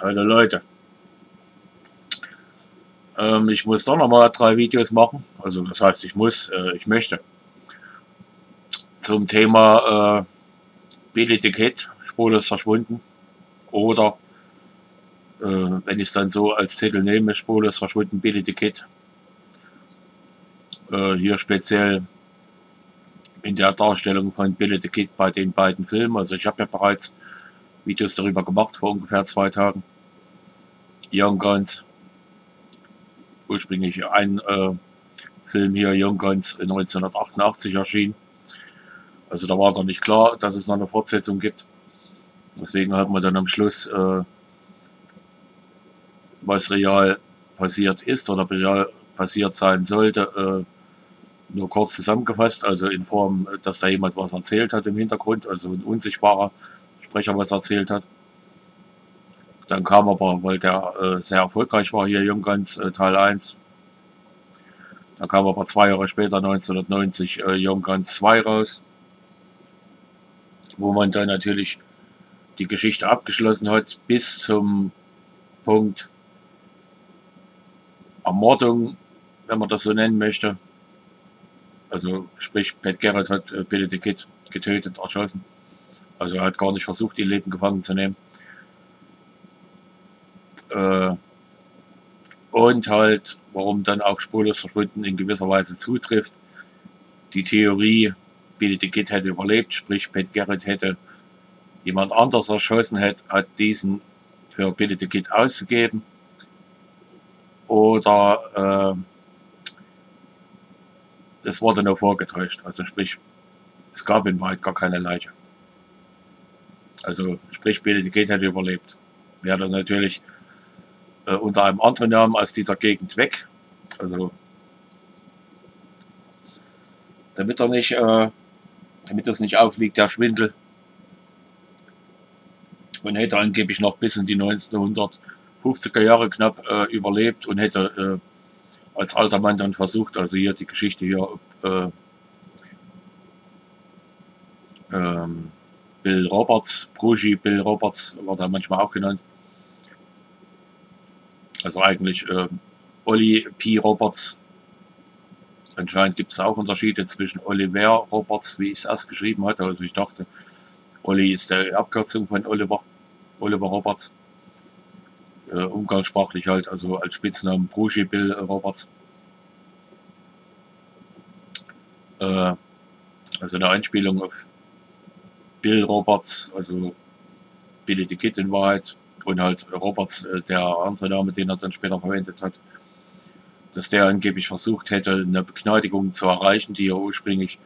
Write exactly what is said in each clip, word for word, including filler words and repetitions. Hallo Leute. Ähm, ich muss doch nochmal drei Videos machen. Also das heißt, ich muss, äh, ich möchte. Zum Thema äh, Biletikett, spurlos verschwunden. Oder, äh, wenn ich es dann so als Titel nehme, spurlos verschwunden, Biletikett. Äh, hier speziell in der Darstellung von Biletikett bei den beiden Filmen. Also ich habe ja bereits Videos darüber gemacht, vor ungefähr zwei Tagen. Young Guns, ursprünglich ein äh, Film hier, Young Guns, neunzehnhundertachtundachtzig erschienen. Also da war doch nicht klar, dass es noch eine Fortsetzung gibt. Deswegen hat man dann am Schluss, äh, was real passiert ist oder real passiert sein sollte, äh, nur kurz zusammengefasst. Also in Form, dass da jemand was erzählt hat im Hintergrund, also ein unsichtbarer Sprecher was erzählt hat. Dann kam aber, weil der äh, sehr erfolgreich war hier, Young Guns äh, Teil eins. Dann kam aber zwei Jahre später, neunzehnhundertneunzig, äh, Young Guns zwei raus, wo man dann natürlich die Geschichte abgeschlossen hat bis zum Punkt Ermordung, wenn man das so nennen möchte. Also sprich, Pat Garrett hat äh, Biletikett getötet, erschossen. Also er hat gar nicht versucht, die Leben gefangen zu nehmen. Äh, und halt, warum dann auch spurlos verschwunden in gewisser Weise zutrifft, die Theorie, Biletikett hätte überlebt, sprich Pat Garrett hätte jemand anders erschossen, hat, hat diesen für Biletikett ausgegeben. Oder äh, das wurde nur vorgetäuscht, also sprich, es gab in Wahrheit gar keine Leiche. Also sprich, Biletikett hätte überlebt. Wäre natürlich äh, unter einem anderen Namen aus dieser Gegend weg. Also damit er nicht, äh, damit das nicht aufliegt, der Schwindel. Und hätte angeblich noch bis in die neunzehnhundertfünfziger Jahre knapp äh, überlebt und hätte äh, als alter Mann dann versucht, also hier die Geschichte hier, äh, ähm, Bill Roberts, Brucey Bill Roberts war da manchmal auch genannt. Also eigentlich äh, Olli P. Roberts. Anscheinend gibt es auch Unterschiede zwischen Oliver Roberts, wie ich es erst geschrieben hatte. Also ich dachte, Olli ist die Abkürzung von Oliver, Oliver Roberts. Äh, umgangssprachlich halt, also als Spitznamen Brucey Bill Roberts. Äh, also eine Einspielung auf Bill Roberts, also Biletikett in Wahrheit, und halt Roberts, der andere Name, den er dann später verwendet hat, dass der angeblich versucht hätte, eine Begnadigung zu erreichen, die ja ursprünglich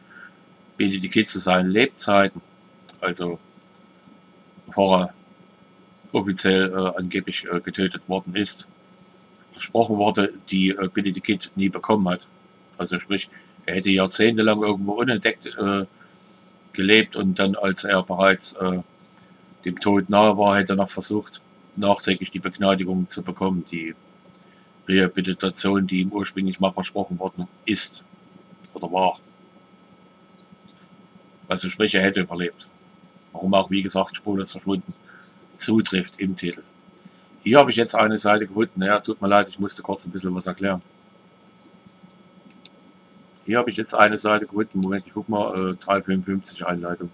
Biletikett zu seinen Lebzeiten, also bevor er offiziell äh, angeblich äh, getötet worden ist, versprochen wurde, die äh, Biletikett nie bekommen hat. Also sprich, er hätte jahrzehntelang irgendwo unentdeckt äh, gelebt und dann, als er bereits äh, dem Tod nahe war, hätte er noch versucht, nachträglich die Begnadigung zu bekommen, die Rehabilitation, die ihm ursprünglich mal versprochen worden ist oder war. Also sprich, er hätte überlebt. Warum auch, wie gesagt, spurlos verschwunden zutrifft im Titel. Hier habe ich jetzt eine Seite gefunden. Ja, tut mir leid, ich musste kurz ein bisschen was erklären. Hier habe ich jetzt eine Seite gefunden, Moment, ich guck mal, äh, drei fünfundfünfzig Einleitung.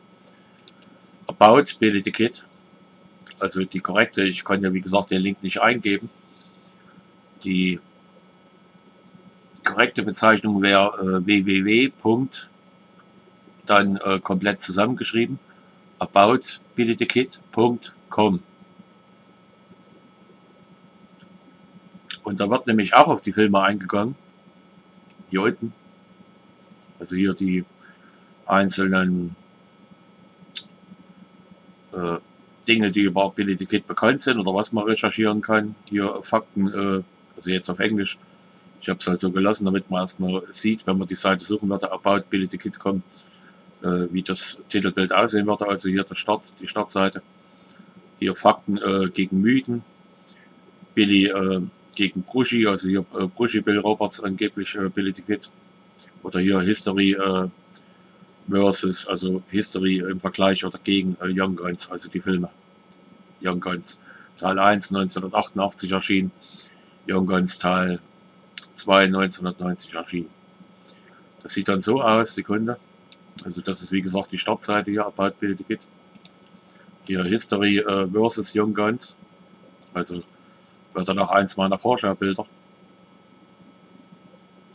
About Biletikett, also die korrekte, ich kann ja wie gesagt den Link nicht eingeben. Die korrekte Bezeichnung wäre äh, www. Dann äh, komplett zusammengeschrieben, about biletikett punkt com. Und da wird nämlich auch auf die Filme eingegangen, hier unten. Also hier die einzelnen äh, Dinge, die über Biletikett bekannt sind oder was man recherchieren kann. Hier Fakten, äh, also jetzt auf Englisch. Ich habe es halt so gelassen, damit man erstmal sieht, wenn man die Seite suchen würde, about Biletikett kommt, äh, wie das Titelbild aussehen würde. Also hier der Start, die Startseite. Hier Fakten äh, gegen Mythen. Billy äh, gegen Brucey, also hier äh, Brucey Bill Roberts angeblich äh, Biletikett. Oder hier History äh, versus, also History im Vergleich oder gegen äh, Young Guns, also die Filme Young Guns. Teil eins neunzehnhundertachtundachtzig erschien, John Guns Teil zwei neunzehnhundertneunzig erschien. Das sieht dann so aus, Sekunde. Also das ist wie gesagt die Startseite hier, About Bill Ticket. Hier History äh, versus Young Guns. Also wird dann auch eins meiner Porsche-Bilder.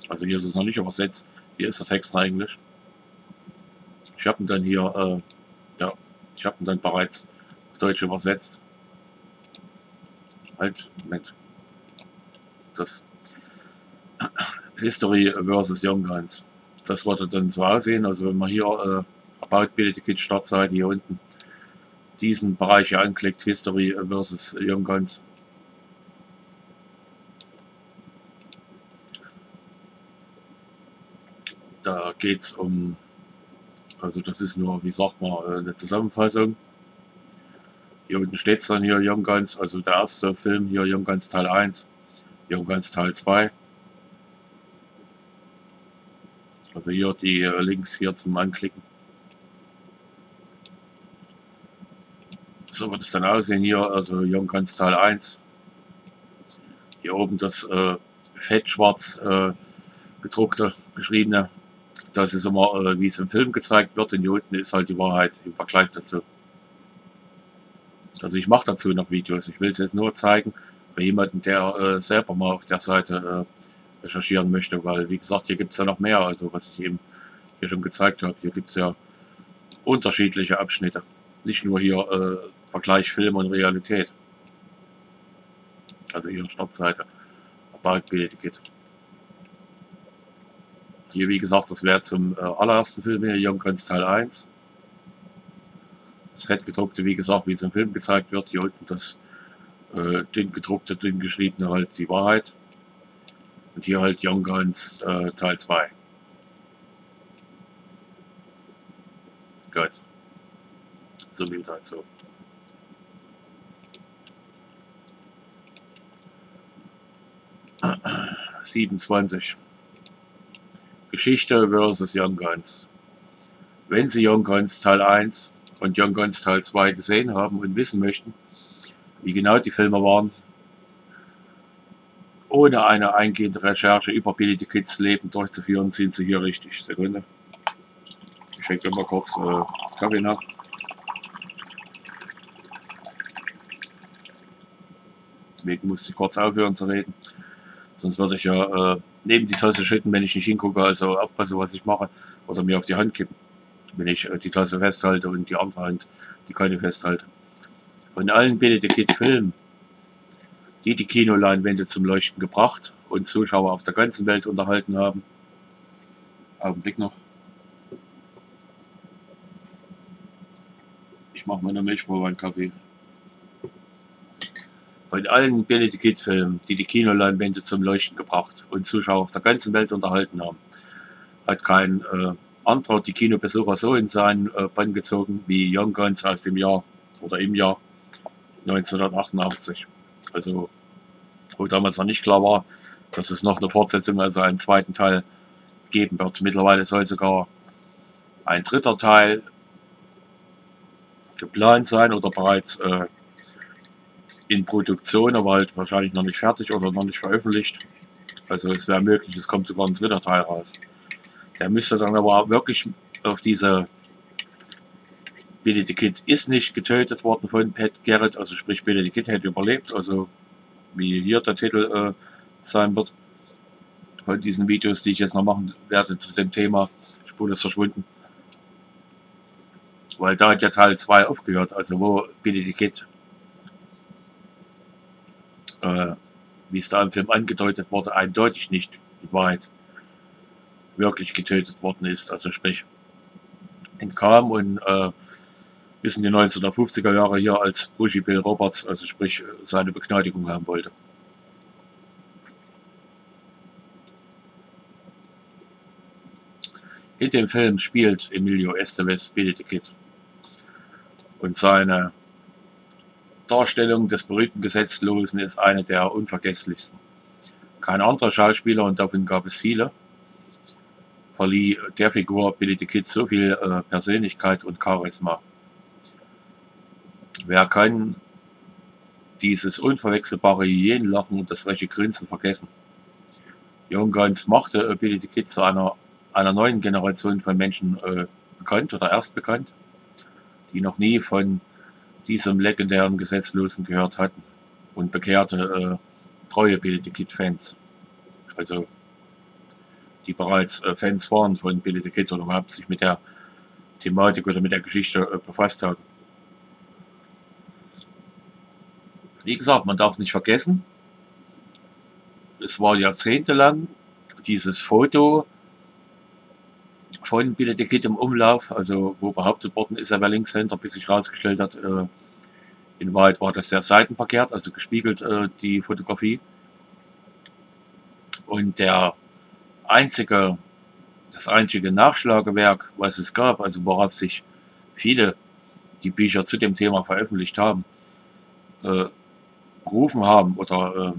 Also hier ist es noch nicht übersetzt. Hier ist der Text in Englisch. Ich habe ihn dann hier, äh, ja, ich habe ihn dann bereits Deutsch übersetzt. Halt, Moment. Das History versus Young Guns. Das würde dann so aussehen. Also wenn man hier äh, About Bill Ticket Startseite hier unten diesen Bereich hier anklickt, History versus Young Guns. Da geht es um, also das ist nur, wie sagt man, eine Zusammenfassung. Hier unten steht es dann hier, Young Guns, also der erste Film hier, Young Guns Teil eins, Young Guns Teil zwei. Also hier die Links hier zum Anklicken. So wird es dann aussehen hier, also Young Guns Teil eins. Hier oben das äh, fettschwarz äh, gedruckte, geschriebene. Das ist immer, äh, wie es im Film gezeigt wird, und hier unten ist halt die Wahrheit im Vergleich dazu. Also ich mache dazu noch Videos, ich will es jetzt nur zeigen bei jemandem, der äh, selber mal auf der Seite äh, recherchieren möchte, weil wie gesagt, hier gibt es ja noch mehr, also was ich eben hier schon gezeigt habe. Hier gibt es ja unterschiedliche Abschnitte, nicht nur hier äh, Vergleich Film und Realität. Also ihre Startseite. About Bill Ticket. Hier wie gesagt, das wäre zum äh, allerersten Film hier, Young Guns Teil eins. Das fettgedruckte, wie gesagt, wie es im Film gezeigt wird. Hier unten das äh, dünn gedruckte, dünn geschriebene halt die Wahrheit. Und hier halt Young Guns äh, Teil zwei. Gut. So wie halt so. siebenundzwanzig. Geschichte versus Young Guns. Wenn Sie Young Guns Teil eins und Young Guns Teil zwei gesehen haben und wissen möchten, wie genau die Filme waren, ohne eine eingehende Recherche über Billy the Kids Leben durchzuführen, sind Sie hier richtig. Sekunde. Ich schenke mal kurz äh, Kaffee nach. Deswegen musste ich kurz aufhören zu reden. Sonst würde ich ja äh, neben die Tasse schütten, wenn ich nicht hingucke, also aufpasse, was ich mache, oder mir auf die Hand kippen, wenn ich äh, die Tasse festhalte und die andere Hand, die keine festhalte. Von allen Billy the Kid Filmen, die die Kinoleinwände zum Leuchten gebracht und Zuschauer auf der ganzen Welt unterhalten haben, Augenblick noch. Ich mache mir eine Milchprobe an Kaffee. Von allen Billy the Kid Filmen, die die Kinoleinwände zum Leuchten gebracht und Zuschauer auf der ganzen Welt unterhalten haben, hat kein äh, anderer die Kinobesucher so in seinen äh, Bann gezogen wie Young Guns aus dem Jahr oder im Jahr neunzehnhundertachtundachtzig. Also, wo damals noch nicht klar war, dass es noch eine Fortsetzung, also einen zweiten Teil geben wird. Mittlerweile soll sogar ein dritter Teil geplant sein oder bereits äh, in Produktion, aber halt wahrscheinlich noch nicht fertig oder noch nicht veröffentlicht. Also es wäre möglich, es kommt sogar ein dritter Teil raus. Der müsste dann aber wirklich auf diese Billy the Kid ist nicht getötet worden von Pat Garrett, also sprich Billy the Kid hätte überlebt, also wie hier der Titel äh, sein wird. Von diesen Videos, die ich jetzt noch machen werde zu dem Thema Spurlos verschwunden. Weil da hat ja Teil zwei aufgehört, also wo Billy the Kid, Äh, wie es da im Film angedeutet wurde, eindeutig nicht die Wahrheit wirklich getötet worden ist, also sprich entkam und äh, bis in die neunzehnhundertfünfziger Jahre hier als Bushy Bill Roberts, also sprich seine Begnadigung haben wollte. In dem Film spielt Emilio Estevez Billy the Kid und seine Darstellung des berühmten Gesetzlosen ist eine der unvergesslichsten. Kein anderer Schauspieler, und davon gab es viele, verlieh der Figur Billy the Kid so viel äh, Persönlichkeit und Charisma. Wer keinen dieses unverwechselbare Hyänenlachen und das freche Grinsen vergessen. Jungans machte äh, bitte die Kids zu einer, einer neuen Generation von Menschen äh, bekannt oder erst bekannt, die noch nie von diesem legendären Gesetzlosen gehört hatten, und bekehrte äh, treue Billy the Kid-Fans, also die bereits äh, Fans waren von Billy the Kid oder überhaupt sich mit der Thematik oder mit der Geschichte äh, befasst haben. Wie gesagt, man darf nicht vergessen, es war jahrzehntelang dieses Foto von Billy the Kid im Umlauf, also wo behauptet worden ist, er wäre Linkshänder, bis sich herausgestellt hat, äh, in Wahrheit war das sehr seitenverkehrt, also gespiegelt äh, die Fotografie. Und der einzige, das einzige Nachschlagewerk, was es gab, also worauf sich viele, die Bücher zu dem Thema veröffentlicht haben, äh, berufen haben oder äh,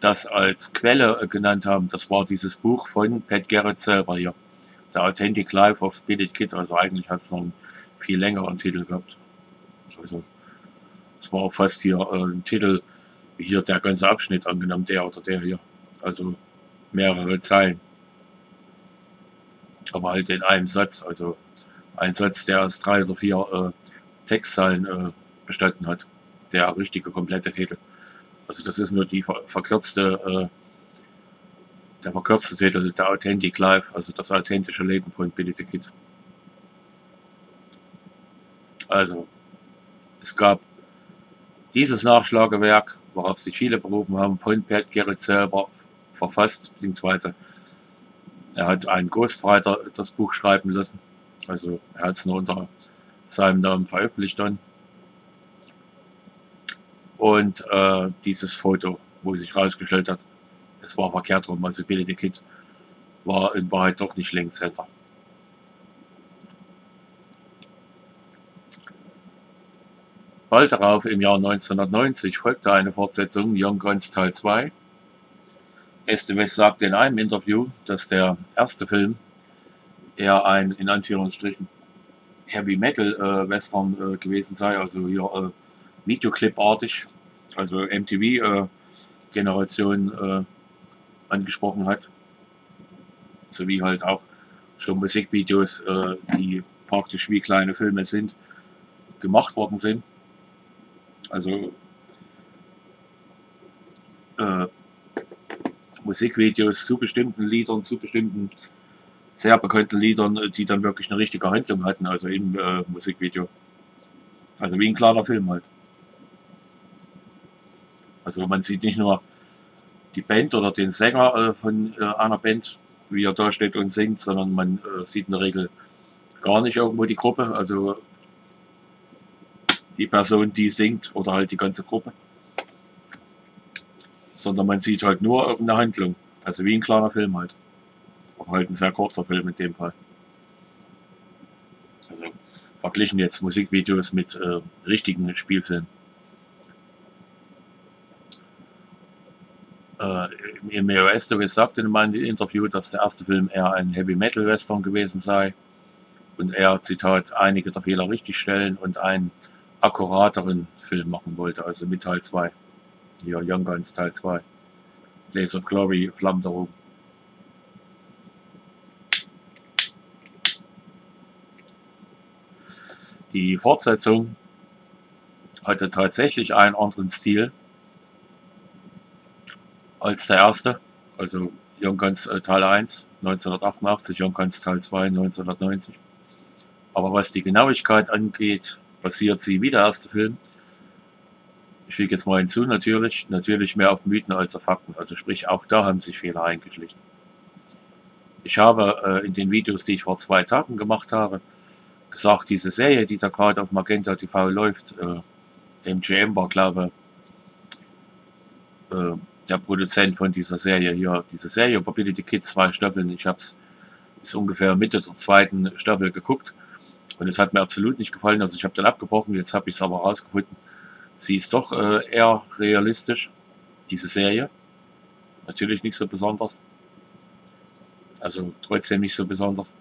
das als Quelle äh, genannt haben, das war dieses Buch von Pat Garrett selber hier. The Authentic Life of Billy the Kid, also eigentlich hat es noch einen viel längeren Titel gehabt. Also es war auch fast hier äh, ein Titel, wie hier der ganze Abschnitt angenommen, der oder der hier. Also mehrere Zeilen. Aber halt in einem Satz, also ein Satz, der aus drei oder vier äh, Textzeilen äh, bestanden hat. Der richtige, komplette Titel. Also das ist nur die verkürzte, äh, der verkürzte Titel, der Authentic Life, also das authentische Leben von Billy the Kid. Also, es gab dieses Nachschlagewerk, worauf sich viele berufen haben, von Pat Garrett selber verfasst, beziehungsweise er hat einen Ghostwriter das Buch schreiben lassen, also er hat es nur unter seinem Namen veröffentlicht dann. Und äh, dieses Foto, wo sich herausgestellt hat, es war verkehrt rum, also Billy the Kid war in Wahrheit doch nicht Linkshänder. Bald darauf, im Jahr neunzehnhundertneunzig, folgte eine Fortsetzung, Young Guns Teil zwei. Este West sagte in einem Interview, dass der erste Film eher ein, in Anführungsstrichen, Heavy-Metal-Western äh, äh, gewesen sei, also hier äh, Videoclip-artig, also M T V-Generation äh, äh, angesprochen hat, sowie halt auch schon Musikvideos, äh, die praktisch wie kleine Filme sind, gemacht worden sind. Also äh, Musikvideos zu bestimmten Liedern, zu bestimmten sehr bekannten Liedern, die dann wirklich eine richtige Handlung hatten, also im äh, Musikvideo. Also wie ein klarer Film halt. Also man sieht nicht nur die Band oder den Sänger äh, von äh, einer Band, wie er da steht und singt, sondern man äh, sieht in der Regel gar nicht irgendwo die Gruppe, also die Person, die singt oder halt die ganze Gruppe, sondern man sieht halt nur irgendeine Handlung, also wie ein kleiner Film halt, aber halt ein sehr kurzer Film in dem Fall. Also verglichen jetzt Musikvideos mit äh, richtigen Spielfilmen. Im Este West sagte in meinem Interview, dass der erste Film eher ein Heavy-Metal-Western gewesen sei und er, Zitat, einige der Fehler richtig stellen und einen akkurateren Film machen wollte, also mit Teil zwei. Hier, Young Guns Teil zwei. Blaze of Glory, Flammen darum. Die Fortsetzung hatte tatsächlich einen anderen Stil als der erste, also Young Guns äh, Teil eins neunzehnhundertachtundachtzig, Young Guns Teil zwei neunzehnhundertneunzig. Aber was die Genauigkeit angeht, basiert sie wie der erste Film. Ich füge jetzt mal hinzu, natürlich, natürlich mehr auf Mythen als auf Fakten, also sprich auch da haben sich Fehler eingeschlichen. Ich habe äh, in den Videos, die ich vor zwei Tagen gemacht habe, gesagt, diese Serie, die da gerade auf Magenta T V läuft, äh, M G M war, glaube ich, äh, der Produzent von dieser Serie hier, diese Serie über Billy the Kid, zwei Staffeln. Ich habe es bis ungefähr Mitte der zweiten Staffel geguckt und es hat mir absolut nicht gefallen. Also ich habe dann abgebrochen, jetzt habe ich es aber rausgefunden. Sie ist doch äh, eher realistisch, diese Serie. Natürlich nicht so besonders. Also trotzdem nicht so besonders.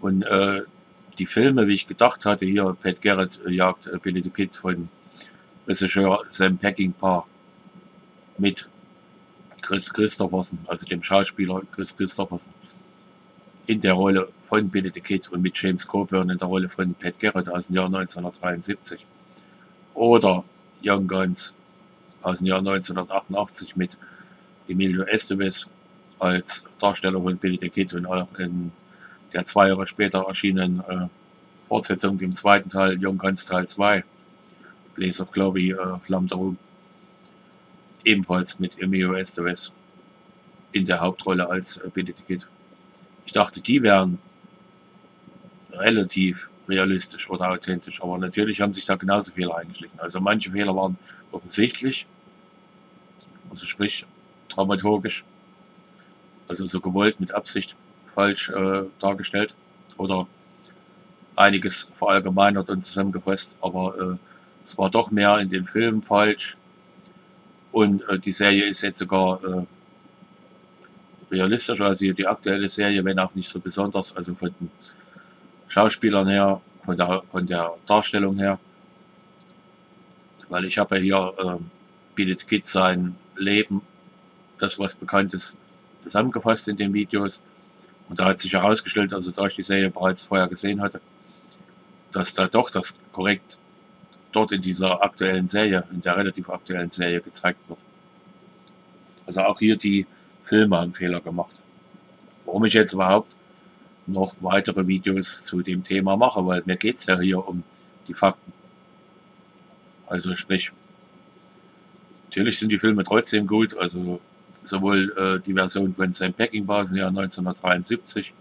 Und äh, die Filme, wie ich gedacht hatte, hier Pat Garrett jagt äh, Billy the Kid von Regisseur Sam Peckinpah mit Chris Christopherson, also dem Schauspieler Chris Christopherson, in der Rolle von Benedict Kidd und mit James Coburn in der Rolle von Pat Garrett aus dem Jahr neunzehnhundertdreiundsiebzig. Oder Young Guns aus dem Jahr neunzehnhundertachtundachtzig mit Emilio Estevez als Darsteller von Benedict Kidd und auch in der zwei Jahre später erschienenen äh, Fortsetzung, dem zweiten Teil, Young Guns Teil zwei, Blaze of Glory, äh, Flamme darum, ebenfalls mit Emilio Estevez in der Hauptrolle als äh, Benedict Kidd. Ich dachte, die wären relativ realistisch oder authentisch, aber natürlich haben sich da genauso Fehler eingeschlichen. Also manche Fehler waren offensichtlich, also sprich dramaturgisch, also so gewollt mit Absicht falsch äh, dargestellt oder einiges verallgemeinert und zusammengefasst, aber äh, es war doch mehr in den Filmen falsch und äh, die Serie ist jetzt sogar äh, realistischer als die aktuelle Serie, wenn auch nicht so besonders, also von den Schauspielern her, von der, von der Darstellung her, weil ich habe ja hier äh, Benedict Kidd sein Leben, das was bekannt ist, zusammengefasst in den Videos und da hat sich herausgestellt, also da ich die Serie bereits vorher gesehen hatte, dass da doch das korrekt dort in dieser aktuellen Serie, in der relativ aktuellen Serie gezeigt wird. Also auch hier die Filme haben Fehler gemacht. Warum ich jetzt überhaupt noch weitere Videos zu dem Thema mache, weil mir geht es ja hier um die Fakten. Also sprich, natürlich sind die Filme trotzdem gut, also sowohl äh, die Version von Sam Peckinpah aus dem Jahr neunzehnhundertdreiundsiebzig,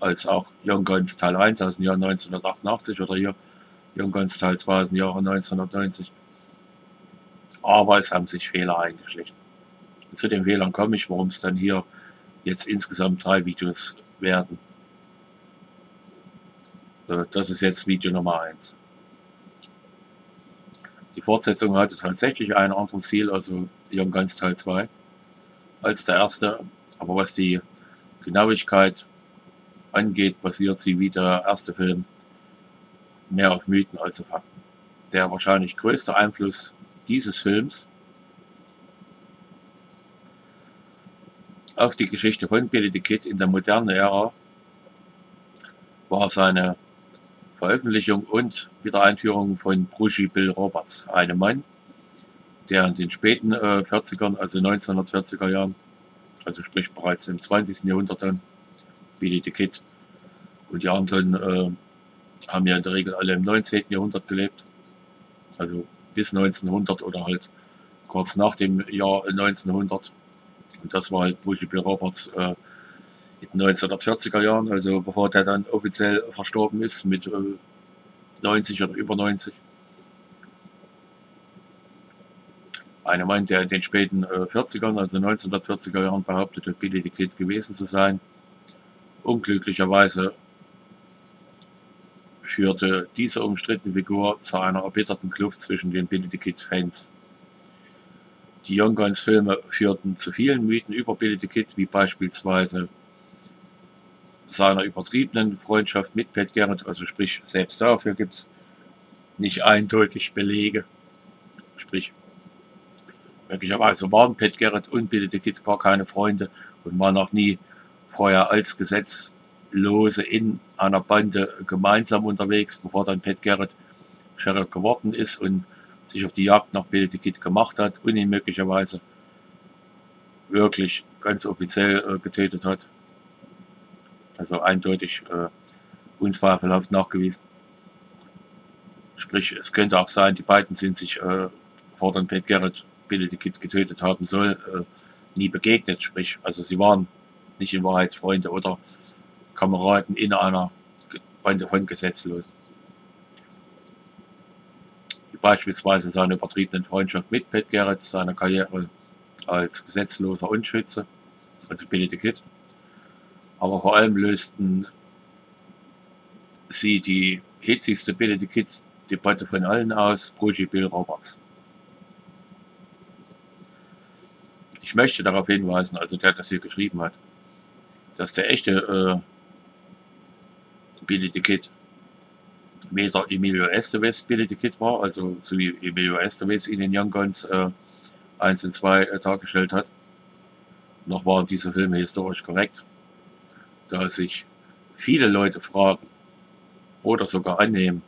als auch Young Guns Teil eins aus dem Jahr neunzehnhundertachtundachtzig oder hier Young Guns Teil zwei aus dem Jahr neunzehnhundertneunzig. Aber es haben sich Fehler eingeschlichen. Und zu den Fehlern komme ich, warum es dann hier jetzt insgesamt drei Videos werden. So, das ist jetzt Video Nummer eins. Die Fortsetzung hatte tatsächlich ein anderes Ziel, also Young Guns Teil zwei, als der erste, aber was die Genauigkeit angeht, basiert sie wie der erste Film mehr auf Mythen als auf Fakten. Der wahrscheinlich größte Einfluss dieses Films auf die Geschichte von Benedict Kidd in der modernen Ära war seine Veröffentlichung und Wiedereinführung von Bushy Bill Roberts, einem Mann, der in den späten äh, vierzigern, also neunzehnhundertvierziger Jahren, also sprich bereits im zwanzigsten Jahrhundert dann, Benedict Kidd und die anderen äh, haben ja in der Regel alle im neunzehnten Jahrhundert gelebt, also bis neunzehnhundert oder halt kurz nach dem Jahr neunzehnhundert. Und das war halt Bushy Bill Roberts äh, in den neunzehnhundertvierziger Jahren, also bevor der dann offiziell verstorben ist mit äh, neunzig oder über neunzig. Ein Mann, der in den späten äh, vierzigern, also neunzehnhundertvierziger Jahren behauptete, Benedict Kidd gewesen zu sein. Unglücklicherweise führte diese umstrittene Figur zu einer erbitterten Kluft zwischen den Benedict Kidd-Fans. Die Young Guns Filme führten zu vielen Mythen über Benedict Kidd, wie beispielsweise seiner übertriebenen Freundschaft mit Pat Garrett, also sprich, selbst dafür gibt es nicht eindeutig Belege. Sprich, möglicherweise waren Pat Garrett und Benedict Kidd gar keine Freunde und waren auch nie vorher als Gesetzlose in einer Bande gemeinsam unterwegs, bevor dann Pat Garrett Sheriff geworden ist und sich auf die Jagd nach Benedict Kidd gemacht hat und ihn möglicherweise wirklich ganz offiziell äh, getötet hat. Also eindeutig äh, unzweifelhaft nachgewiesen. Sprich, es könnte auch sein, die beiden sind sich, äh, bevor dann Pat Garrett Benedict Kidd getötet haben soll, äh, nie begegnet. Sprich, also sie waren nicht in Wahrheit Freunde oder Kameraden in einer Bande von Gesetzlosen. Beispielsweise seine übertriebene Freundschaft mit Pat Garrett, seine Karriere als Gesetzloser und Schütze, also Benedict Kidd. Aber vor allem lösten sie die hitzigste Benedict Kidd-Debatte von allen aus, Bushy Bill Roberts. Ich möchte darauf hinweisen, also der das hier geschrieben hat, dass der echte äh, Benedict Kidd weder Emilio Estevez Billy-the-Kid war, also so wie Emilio Estevez ihn in Young Guns äh, eins und zwei äh, dargestellt hat, noch waren diese Filme historisch korrekt, da sich viele Leute fragen oder sogar annehmen,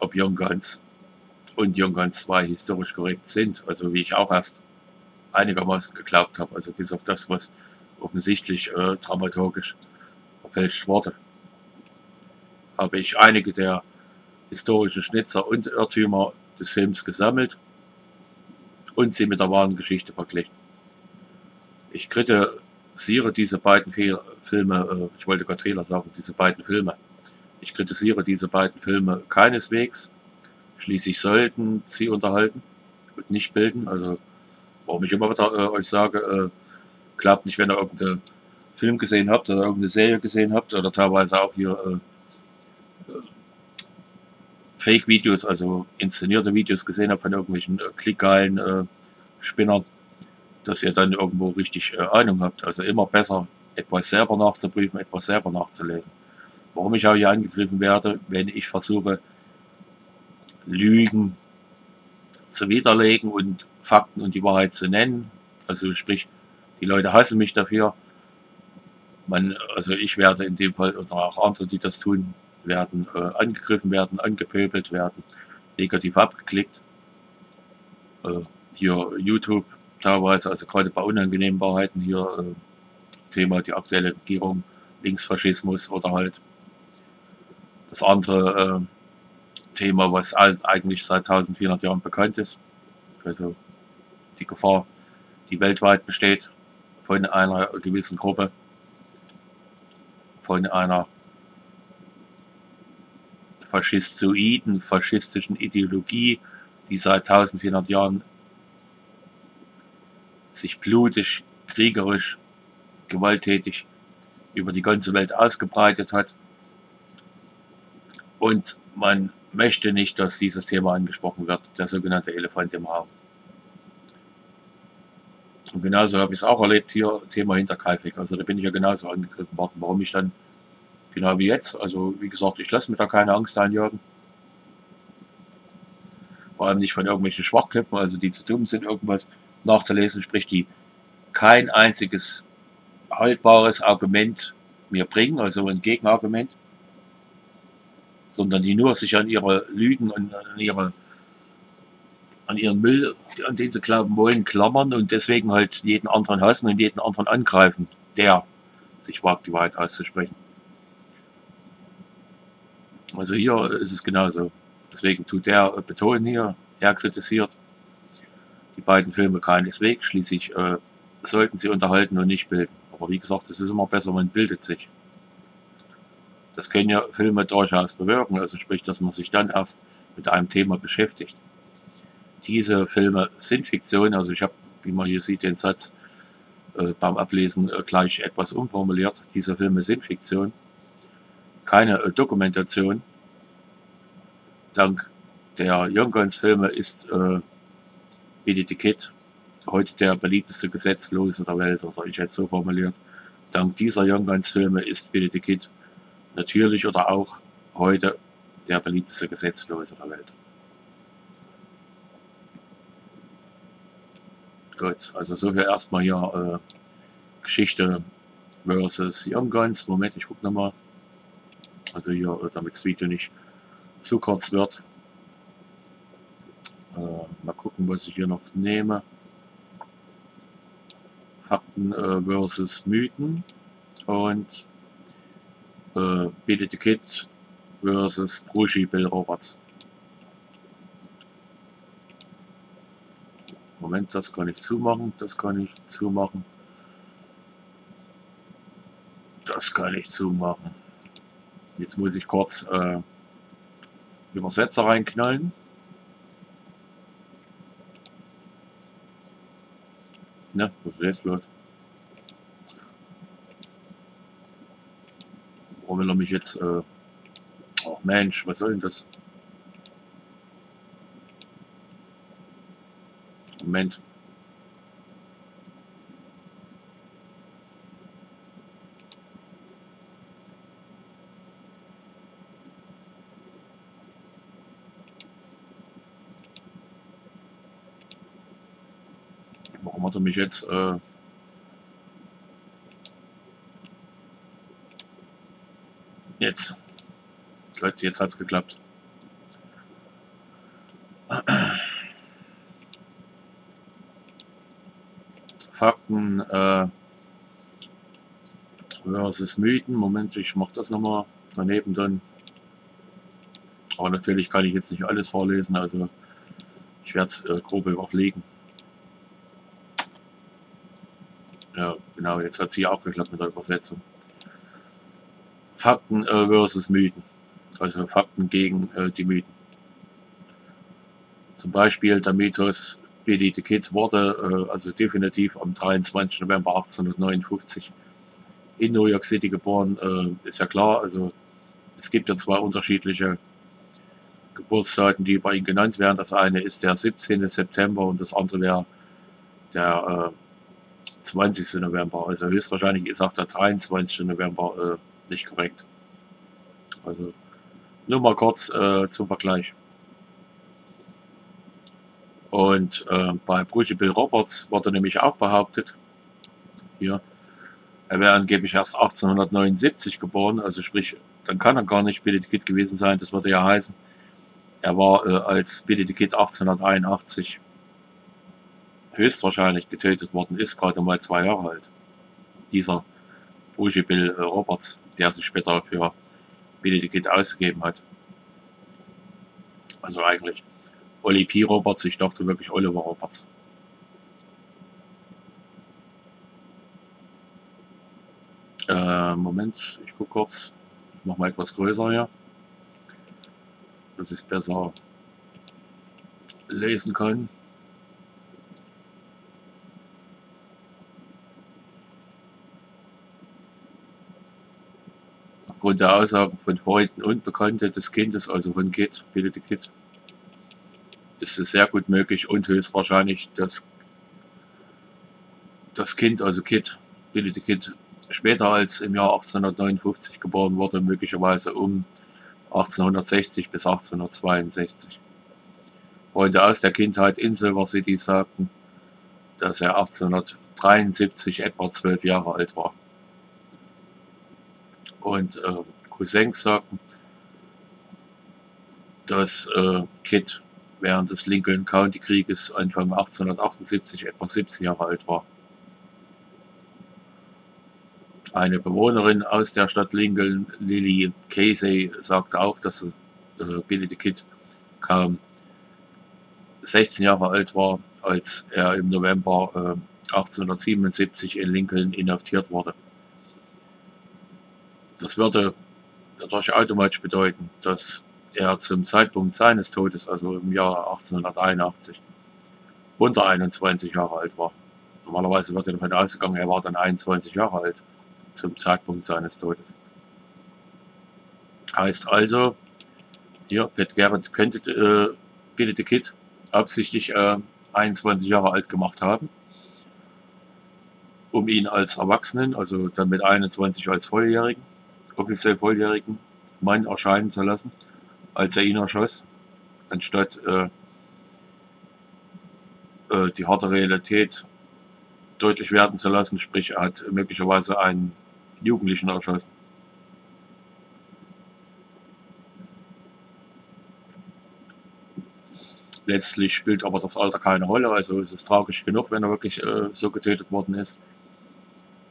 ob Young Guns und Young Guns zwei historisch korrekt sind, also wie ich auch erst einigermaßen geglaubt habe, also bis auf das, was offensichtlich äh, dramaturgisch verfälscht wurde, habe ich einige der historischen Schnitzer und Irrtümer des Films gesammelt und sie mit der wahren Geschichte verglichen. Ich kritisiere diese beiden Fehl Filme, äh, ich wollte gerade Fehler sagen, diese beiden Filme. Ich kritisiere diese beiden Filme keineswegs, schließlich sollten sie unterhalten und nicht bilden, also warum ich immer wieder äh, euch sage, äh, klappt nicht, wenn ihr irgendeinen Film gesehen habt oder irgendeine Serie gesehen habt oder teilweise auch hier äh, Fake-Videos, also inszenierte Videos gesehen habt von irgendwelchen äh, klickgeilen äh, Spinnern, dass ihr dann irgendwo richtig äh, Ahnung habt. Also immer besser, etwas selber nachzuprüfen, etwas selber nachzulesen. Warum ich auch hier angegriffen werde, wenn ich versuche, Lügen zu widerlegen und Fakten und die Wahrheit zu nennen, also sprich, die Leute hassen mich dafür. Man, also ich werde in dem Fall, oder auch andere, die das tun, werden äh, angegriffen werden, angepöbelt werden, negativ abgeklickt. Äh, hier YouTube teilweise, also gerade bei unangenehmen Wahrheiten hier, äh, Thema die aktuelle Regierung, Linksfaschismus oder halt das andere äh, Thema, was eigentlich seit eintausendvierhundert Jahren bekannt ist. Also die Gefahr, die weltweit besteht, von einer gewissen Gruppe, von einer faschistoiden, faschistischen Ideologie, die seit eintausendvierhundert Jahren sich blutig, kriegerisch, gewalttätig über die ganze Welt ausgebreitet hat. Und man möchte nicht, dass dieses Thema angesprochen wird, der sogenannte Elefant im Raum. Und genauso habe ich es auch erlebt hier, Thema Hinterkaifeck. Also da bin ich ja genauso angegriffen worden. Warum ich dann, genau wie jetzt, also wie gesagt, ich lasse mir da keine Angst einjagen. Vor allem nicht von irgendwelchen Schwachköpfen, also die zu dumm sind, irgendwas nachzulesen, sprich die kein einziges haltbares Argument mir bringen, also ein Gegenargument, sondern die nur sich an ihre Lügen und an ihre an ihren Müll, an den sie glauben wollen, klammern und deswegen halt jeden anderen hassen und jeden anderen angreifen, der sich wagt, die Wahrheit auszusprechen. Also hier ist es genauso. Deswegen tut der Beton hier, er kritisiert die beiden Filme keineswegs, schließlich äh, sollten sie unterhalten und nicht bilden. Aber wie gesagt, es ist immer besser, man bildet sich. Das können ja Filme durchaus bewirken, also sprich, dass man sich dann erst mit einem Thema beschäftigt. Diese Filme sind Fiktion, also ich habe, wie man hier sieht, den Satz äh, beim Ablesen äh, gleich etwas umformuliert. Diese Filme sind Fiktion, keine äh, Dokumentation. Dank der Young Guns Filme ist äh, Billy the Kid heute der beliebteste Gesetzlose der Welt, oder ich hätte es so formuliert. Dank dieser Young Guns Filme ist Billy the Kid natürlich oder auch heute der beliebteste Gesetzlose der Welt. Gut, also so viel erstmal hier äh, Geschichte versus Young Guns. Moment, ich gucke nochmal. Also hier, damit das Video nicht zu kurz wird. Äh, mal gucken, was ich hier noch nehme. Fakten äh, versus Mythen. Und äh, Billy the Kid versus Brucey Bill Roberts. Moment, das kann ich zumachen, das kann ich zumachen, das kann ich zumachen. Jetzt muss ich kurz äh, Übersetzer reinknallen. Na, was ist jetzt los? Warum will er mich jetzt... Äh oh Mensch, was soll denn das? Moment. hat er mich jetzt äh, jetzt Leute, jetzt hat's geklappt. Fakten äh, versus Mythen. Moment, ich mache das nochmal daneben dann. Aber natürlich kann ich jetzt nicht alles vorlesen, also ich werde es äh, grob überlegen. Ja, genau, jetzt hat es hier auch geklappt mit der Übersetzung. Fakten äh, versus Mythen. Also Fakten gegen äh, die Mythen. Zum Beispiel der Mythos Billy the Kid wurde äh, also definitiv am dreiundzwanzigsten November achtzehnhundertneunundfünfzig in New York City geboren, äh, ist ja klar. Also es gibt ja zwei unterschiedliche Geburtszeiten, die bei ihm genannt werden. Das eine ist der siebzehnte September und das andere wäre der äh, zwanzigste November. Also höchstwahrscheinlich ist auch der dreiundzwanzigste November äh, nicht korrekt. Also nur mal kurz äh, zum Vergleich. Und äh, bei Bruce Bill Roberts wurde nämlich auch behauptet, hier, er wäre angeblich erst achtzehnhundertneunundsiebzig geboren, also sprich, dann kann er gar nicht Billy the Kid gewesen sein, das würde ja heißen, er war äh, als Billy the Kid achtzehnhunderteinundachtzig höchstwahrscheinlich getötet worden ist, gerade mal zwei Jahre alt. Dieser Bruce Bill äh, Roberts, der sich später für Billy the Kid ausgegeben hat. Also eigentlich Olli P. Roberts, ich dachte wirklich Oliver Roberts. Äh, Moment, ich gucke kurz. Ich mache mal etwas größer hier. Dass ich es besser lesen kann. Aufgrund der Aussagen von Freunden und Bekannten des Kindes, also von Kid, Billy the Kid, ist es sehr gut möglich und höchstwahrscheinlich, dass das Kind, also Kid, Billy the Kid, später als im Jahr achtzehnhundertneunundfünfzig geboren wurde, möglicherweise um achtzehnhundertsechzig bis achtzehnhundertzweiundsechzig. Freunde aus der Kindheit in Silver City sagten, dass er achtzehnhundertdreiundsiebzig etwa zwölf Jahre alt war. Und äh, Cousins sagten, dass äh, Kid während des Lincoln County Krieges Anfang achtzehnhundertachtundsiebzig etwa siebzehn Jahre alt war. Eine Bewohnerin aus der Stadt Lincoln, Lily Casey, sagte auch, dass äh, Billy the Kid kaum sechzehn Jahre alt war, als er im November äh, achtzehnhundertsiebenundsiebzig in Lincoln inhaftiert wurde. Das würde dadurch automatisch bedeuten, dass er zum Zeitpunkt seines Todes, also im Jahr achtzehnhunderteinundachtzig, unter einundzwanzig Jahre alt war. Normalerweise wird davon ausgegangen, er war dann einundzwanzig Jahre alt zum Zeitpunkt seines Todes. Heißt also, hier, Pat Garrett könnte äh, Billy the Kid absichtlich äh, einundzwanzig Jahre alt gemacht haben, um ihn als Erwachsenen, also dann mit einundzwanzig als Volljährigen, offiziell Volljährigen Mann erscheinen zu lassen, als er ihn erschoss, anstatt äh, äh, die harte Realität deutlich werden zu lassen, sprich er hat möglicherweise einen Jugendlichen erschossen. Letztlich spielt aber das Alter keine Rolle, also ist es tragisch genug, wenn er wirklich äh, so getötet worden ist,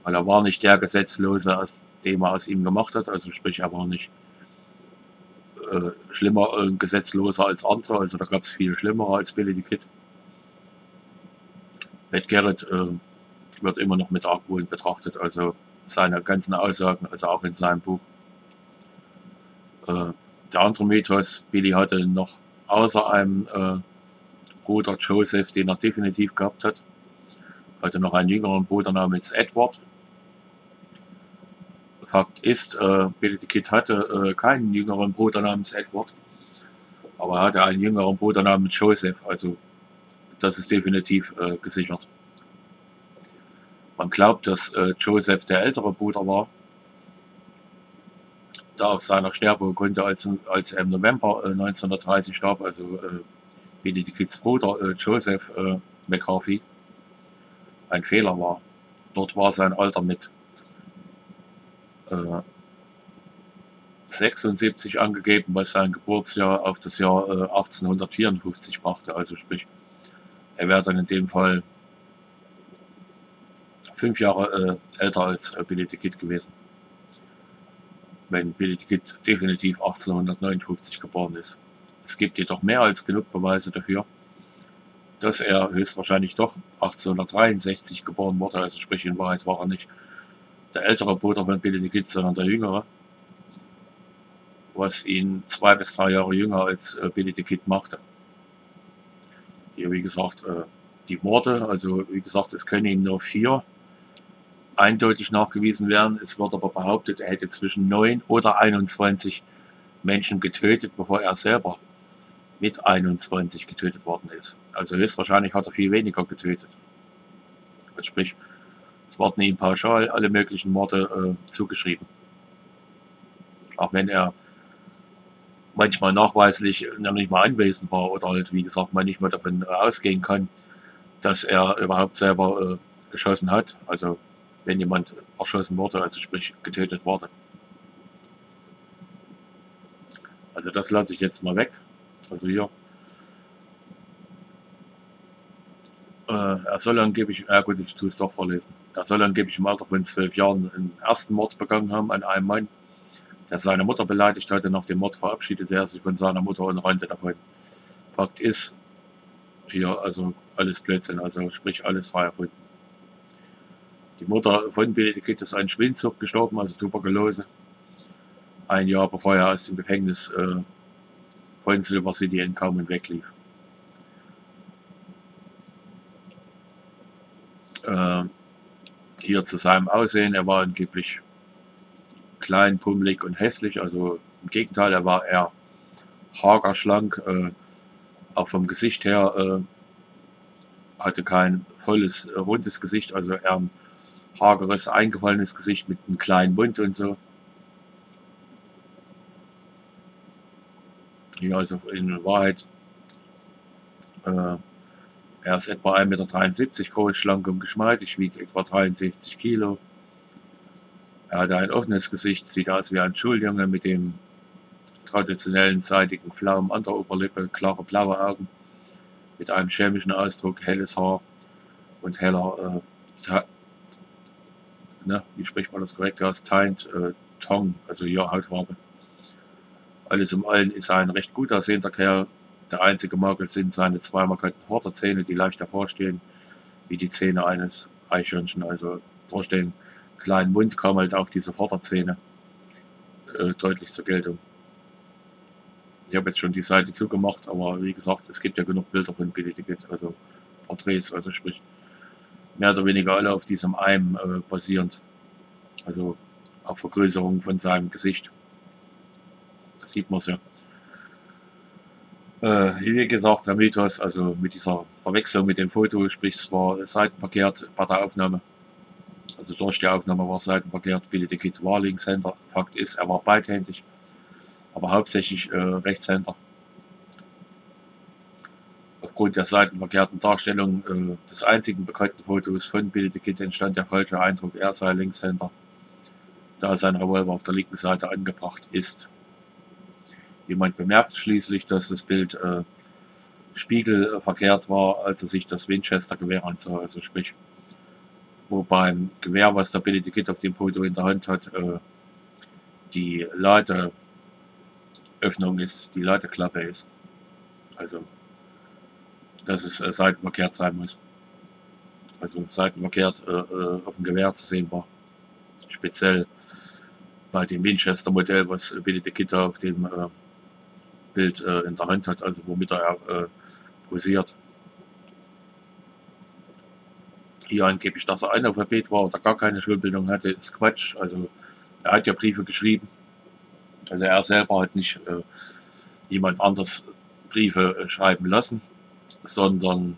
weil er war nicht der Gesetzlose, aus dem er aus ihm gemacht hat, also sprich er war nicht äh, schlimmer und äh, gesetzloser als andere, also da gab es viel schlimmer als Billy the Kid. Pat Garrett äh, wird immer noch mit Argwohn betrachtet, also seine ganzen Aussagen, also auch in seinem Buch. Äh, der andere Mythos, Billy hatte noch außer einem äh, Bruder Joseph, den er definitiv gehabt hat, hatte noch einen jüngeren Bruder namens Edward. Fakt ist, äh, Billy the Kid hatte äh, keinen jüngeren Bruder namens Edward, aber er hatte einen jüngeren Bruder namens Joseph, also das ist definitiv äh, gesichert. Man glaubt, dass äh, Joseph der ältere Bruder war, da auf seiner Sterbeurkunde, als, als er im November äh, neunzehnhundertdreißig starb, also äh, Billy the Kids Bruder äh, Joseph äh, McCarthy, ein Fehler war. Dort war sein Alter mit äh, sechsundsiebzig angegeben, was sein Geburtsjahr auf das Jahr äh, achtzehnhundertvierundfünfzig brachte. Also sprich, er wäre dann in dem Fall fünf Jahre äh, älter als äh, Billy the Kid gewesen. Wenn Billy the Kid definitiv achtzehnhundertneunundfünfzig geboren ist. Es gibt jedoch mehr als genug Beweise dafür, dass er höchstwahrscheinlich doch achtzehnhundertdreiundsechzig geboren wurde, also sprich in Wahrheit war er nicht der ältere Bruder von Billy the Kid, sondern der jüngere, was ihn zwei bis drei Jahre jünger als äh, Billy the Kid machte. Hier wie gesagt äh, die Morde, also wie gesagt, es können ihm nur vier eindeutig nachgewiesen werden, es wird aber behauptet, er hätte zwischen neun oder einundzwanzig Menschen getötet, bevor er selber mit einundzwanzig getötet worden ist. Also höchstwahrscheinlich hat er viel weniger getötet. Sprich, es wurden ihm pauschal alle möglichen Morde äh, zugeschrieben. Auch wenn er manchmal nachweislich noch nicht mal anwesend war oder halt, wie gesagt, man nicht mal davon ausgehen kann, dass er überhaupt selber äh, geschossen hat. Also wenn jemand erschossen wurde, also sprich getötet wurde. Also das lasse ich jetzt mal weg. Also hier. Äh, er soll angeblich, ja gut, ich tue es doch vorlesen. Er soll angeblich im Alter von zwölf Jahren einen ersten Mord begangen haben an einem Mann, der seine Mutter beleidigt hatte. Nach dem Mord verabschiedete er sich von seiner Mutter und rannte davon. Fakt ist, hier, also alles Blödsinn, also sprich alles frei erfunden. Die Mutter von Billy the Kid ist an Schwindsucht gestorben, also Tuberkulose, ein Jahr bevor er aus dem Gefängnis äh, von Silver City entkam und weglief. Äh, hier zu seinem Aussehen, er war angeblich klein, pummelig und hässlich, also im Gegenteil, er war eher hager, schlank, äh, auch vom Gesicht her äh, hatte kein volles, äh, rundes Gesicht, also eher ein hageres, eingefallenes Gesicht mit einem kleinen Mund und so. Ja, also in Wahrheit, äh, er ist etwa ein Meter dreiundsiebzig groß, schlank und geschmeidig, wiegt etwa dreiundsechzig Kilo. Er hat ein offenes Gesicht, sieht aus wie ein Schuljunge mit dem traditionellen seitigen Flaum an der Oberlippe, klare blaue Augen, mit einem chemischen Ausdruck, helles Haar und heller, äh, ne, wie spricht man das korrekt aus, Tint, äh, Ton, also hier Hautfarbe. Alles im Allen ist ein recht gut aussehender Kerl. Der einzige Makel sind seine zwei markanten Horterzähne, die leicht hervorstehen, wie die Zähne eines Eichhörnchen. Also durch den kleinen Mund kam halt auch diese Horterzähne äh, deutlich zur Geltung. Ich habe jetzt schon die Seite zugemacht, aber wie gesagt, es gibt ja genug Bilder von Billy the Kid, also Porträts, also sprich mehr oder weniger alle auf diesem einen äh, basierend, also auf Vergrößerung von seinem Gesicht. Sieht man es ja. Äh, wie gesagt, der Mythos, also mit dieser Verwechslung mit dem Foto, sprich es war seitenverkehrt bei der Aufnahme. Also durch die Aufnahme war es seitenverkehrt. Billy the Kid war Linkshänder. Fakt ist, er war beidhändig, aber hauptsächlich äh, Rechtshänder. Aufgrund der seitenverkehrten Darstellung äh, des einzigen bekannten Fotos von Billy the Kid entstand der falsche Eindruck, er sei Linkshänder, da sein Revolver auf der linken Seite angebracht ist. Jemand bemerkt schließlich, dass das Bild äh, spiegelverkehrt war, als er sich das Winchester-Gewehr ansah. Also sprich, wo beim Gewehr, was der Billy the Kid auf dem Foto in der Hand hat, äh, die Ladeöffnung ist, die Ladeklappe ist. Also, dass es äh, seitenverkehrt sein muss. Also seitenverkehrt äh, auf dem Gewehr zu sehen war. Speziell bei dem Winchester-Modell, was Billy the Kid auf dem äh, Bild äh, in der Hand hat, also womit er äh, posiert. Hier angeblich, dass er Analphabet war oder gar keine Schulbildung hatte, ist Quatsch. Also er hat ja Briefe geschrieben. Also er selber hat nicht äh, jemand anders Briefe äh, schreiben lassen, sondern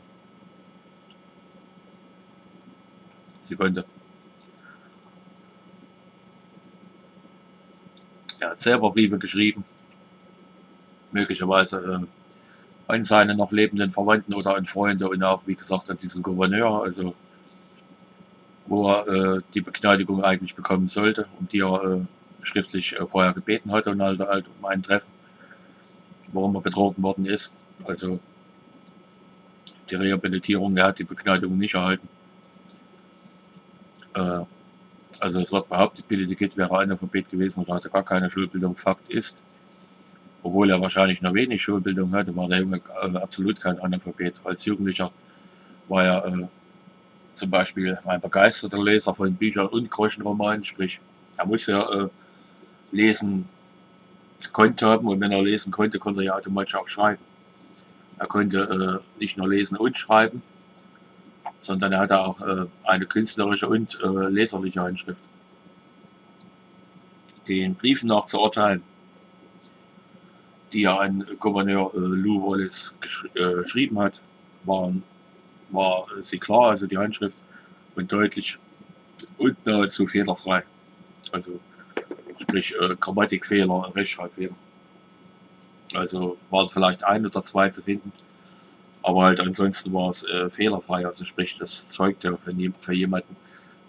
sie konnte. Er hat selber Briefe geschrieben. Möglicherweise äh, an seine noch lebenden Verwandten oder an Freunde und auch, wie gesagt, an diesen Gouverneur, also wo er äh, die Begnadigung eigentlich bekommen sollte, um die er äh, schriftlich äh, vorher gebeten hatte und halt, halt um ein Treffen, warum er betrogen worden ist. Also die Rehabilitierung, er hat die Begnadigung nicht erhalten. Äh, also es wird behauptet, Billigit wäre Analphabet gewesen oder hatte gar keine Schulbildung. Fakt ist, obwohl er wahrscheinlich noch wenig Schulbildung hatte, war der Junge äh, absolut kein Analphabet. Als Jugendlicher war er äh, zum Beispiel ein begeisterter Leser von Büchern und Groschenromanen, sprich, er muss ja äh, lesen gekonnt haben, und wenn er lesen konnte, konnte er ja automatisch auch schreiben. Er konnte äh, nicht nur lesen und schreiben, sondern er hatte auch äh, eine künstlerische und äh, leserliche Handschrift. Den Briefen nach zu urteilen, die er an Gouverneur äh, Lew Wallace gesch äh, geschrieben hat, waren war sie klar, also die Handschrift, und deutlich und nahezu fehlerfrei. Also sprich äh, Grammatikfehler, Rechtschreibfehler. Also waren vielleicht ein oder zwei zu finden, aber halt ansonsten war es äh, fehlerfrei. Also sprich, das zeugt ja für, für jemanden,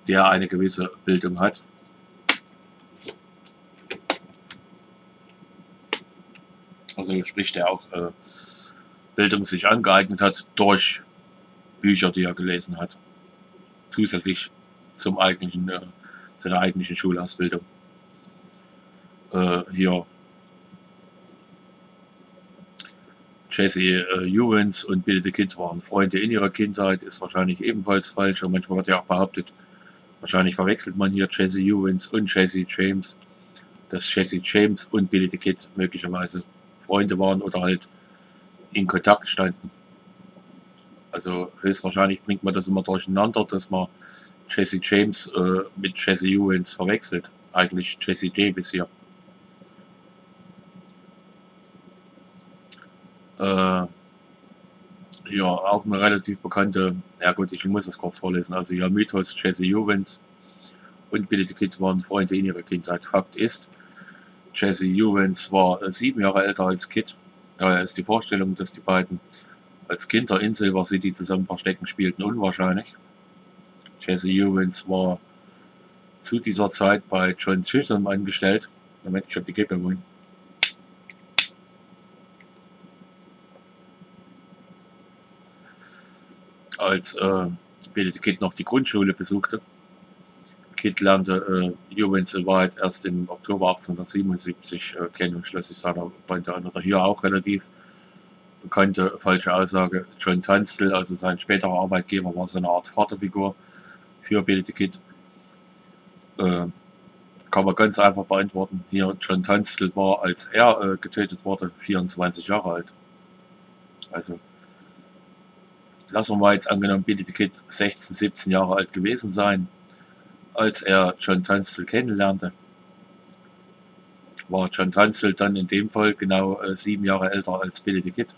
der eine gewisse Bildung hat. Also sprich, der auch äh, Bildung sich angeeignet hat durch Bücher, die er gelesen hat, zusätzlich zum eigentlichen, äh, zu der eigentlichen Schulausbildung. Äh, hier Jesse äh, Owens und Bill the Kid waren Freunde in ihrer Kindheit, ist wahrscheinlich ebenfalls falsch, und manchmal wird ja auch behauptet, wahrscheinlich verwechselt man hier Jesse Owens und Jesse James, dass Jesse James und Bill the Kid möglicherweise Freunde waren oder halt in Kontakt standen. Also höchstwahrscheinlich bringt man das immer durcheinander, dass man Jesse James äh, mit Jesse Owens verwechselt. Eigentlich Jesse Davis hier. Äh, ja, auch eine relativ bekannte, ja gut, ich muss das kurz vorlesen. Also ja, Mythos, Jesse Owens und Billy the Kid waren Freunde in ihrer Kindheit. Fakt ist, Jesse Owens war äh, sieben Jahre älter als Kid. Daher ist die Vorstellung, dass die beiden als Kinder in Silver City zusammen Verstecken spielten unwahrscheinlich. Jesse Owens war zu dieser Zeit bei John Chisholm angestellt. Moment, ich habe die Kippe gewonnen. Als äh, Billy the Kid noch die Grundschule besuchte. Kid lernte äh, Owens soweit erst im Oktober achtzehnhundertsiebenundsiebzig äh, kennen und schloss sich seiner Bande an. Oder hier auch relativ bekannte falsche Aussage. John Tunstall, also sein späterer Arbeitgeber, war so eine Art Vaterfigur für Billy the Kid. Äh, kann man ganz einfach beantworten. Hier, John Tunstall war, als er äh, getötet wurde, vierundzwanzig Jahre alt. Also, lassen wir mal jetzt angenommen, Billy the Kid sechzehn, siebzehn Jahre alt gewesen sein, als er John Tunstall kennenlernte. War John Tunstall dann in dem Fall genau äh, sieben Jahre älter als Billy the Kid.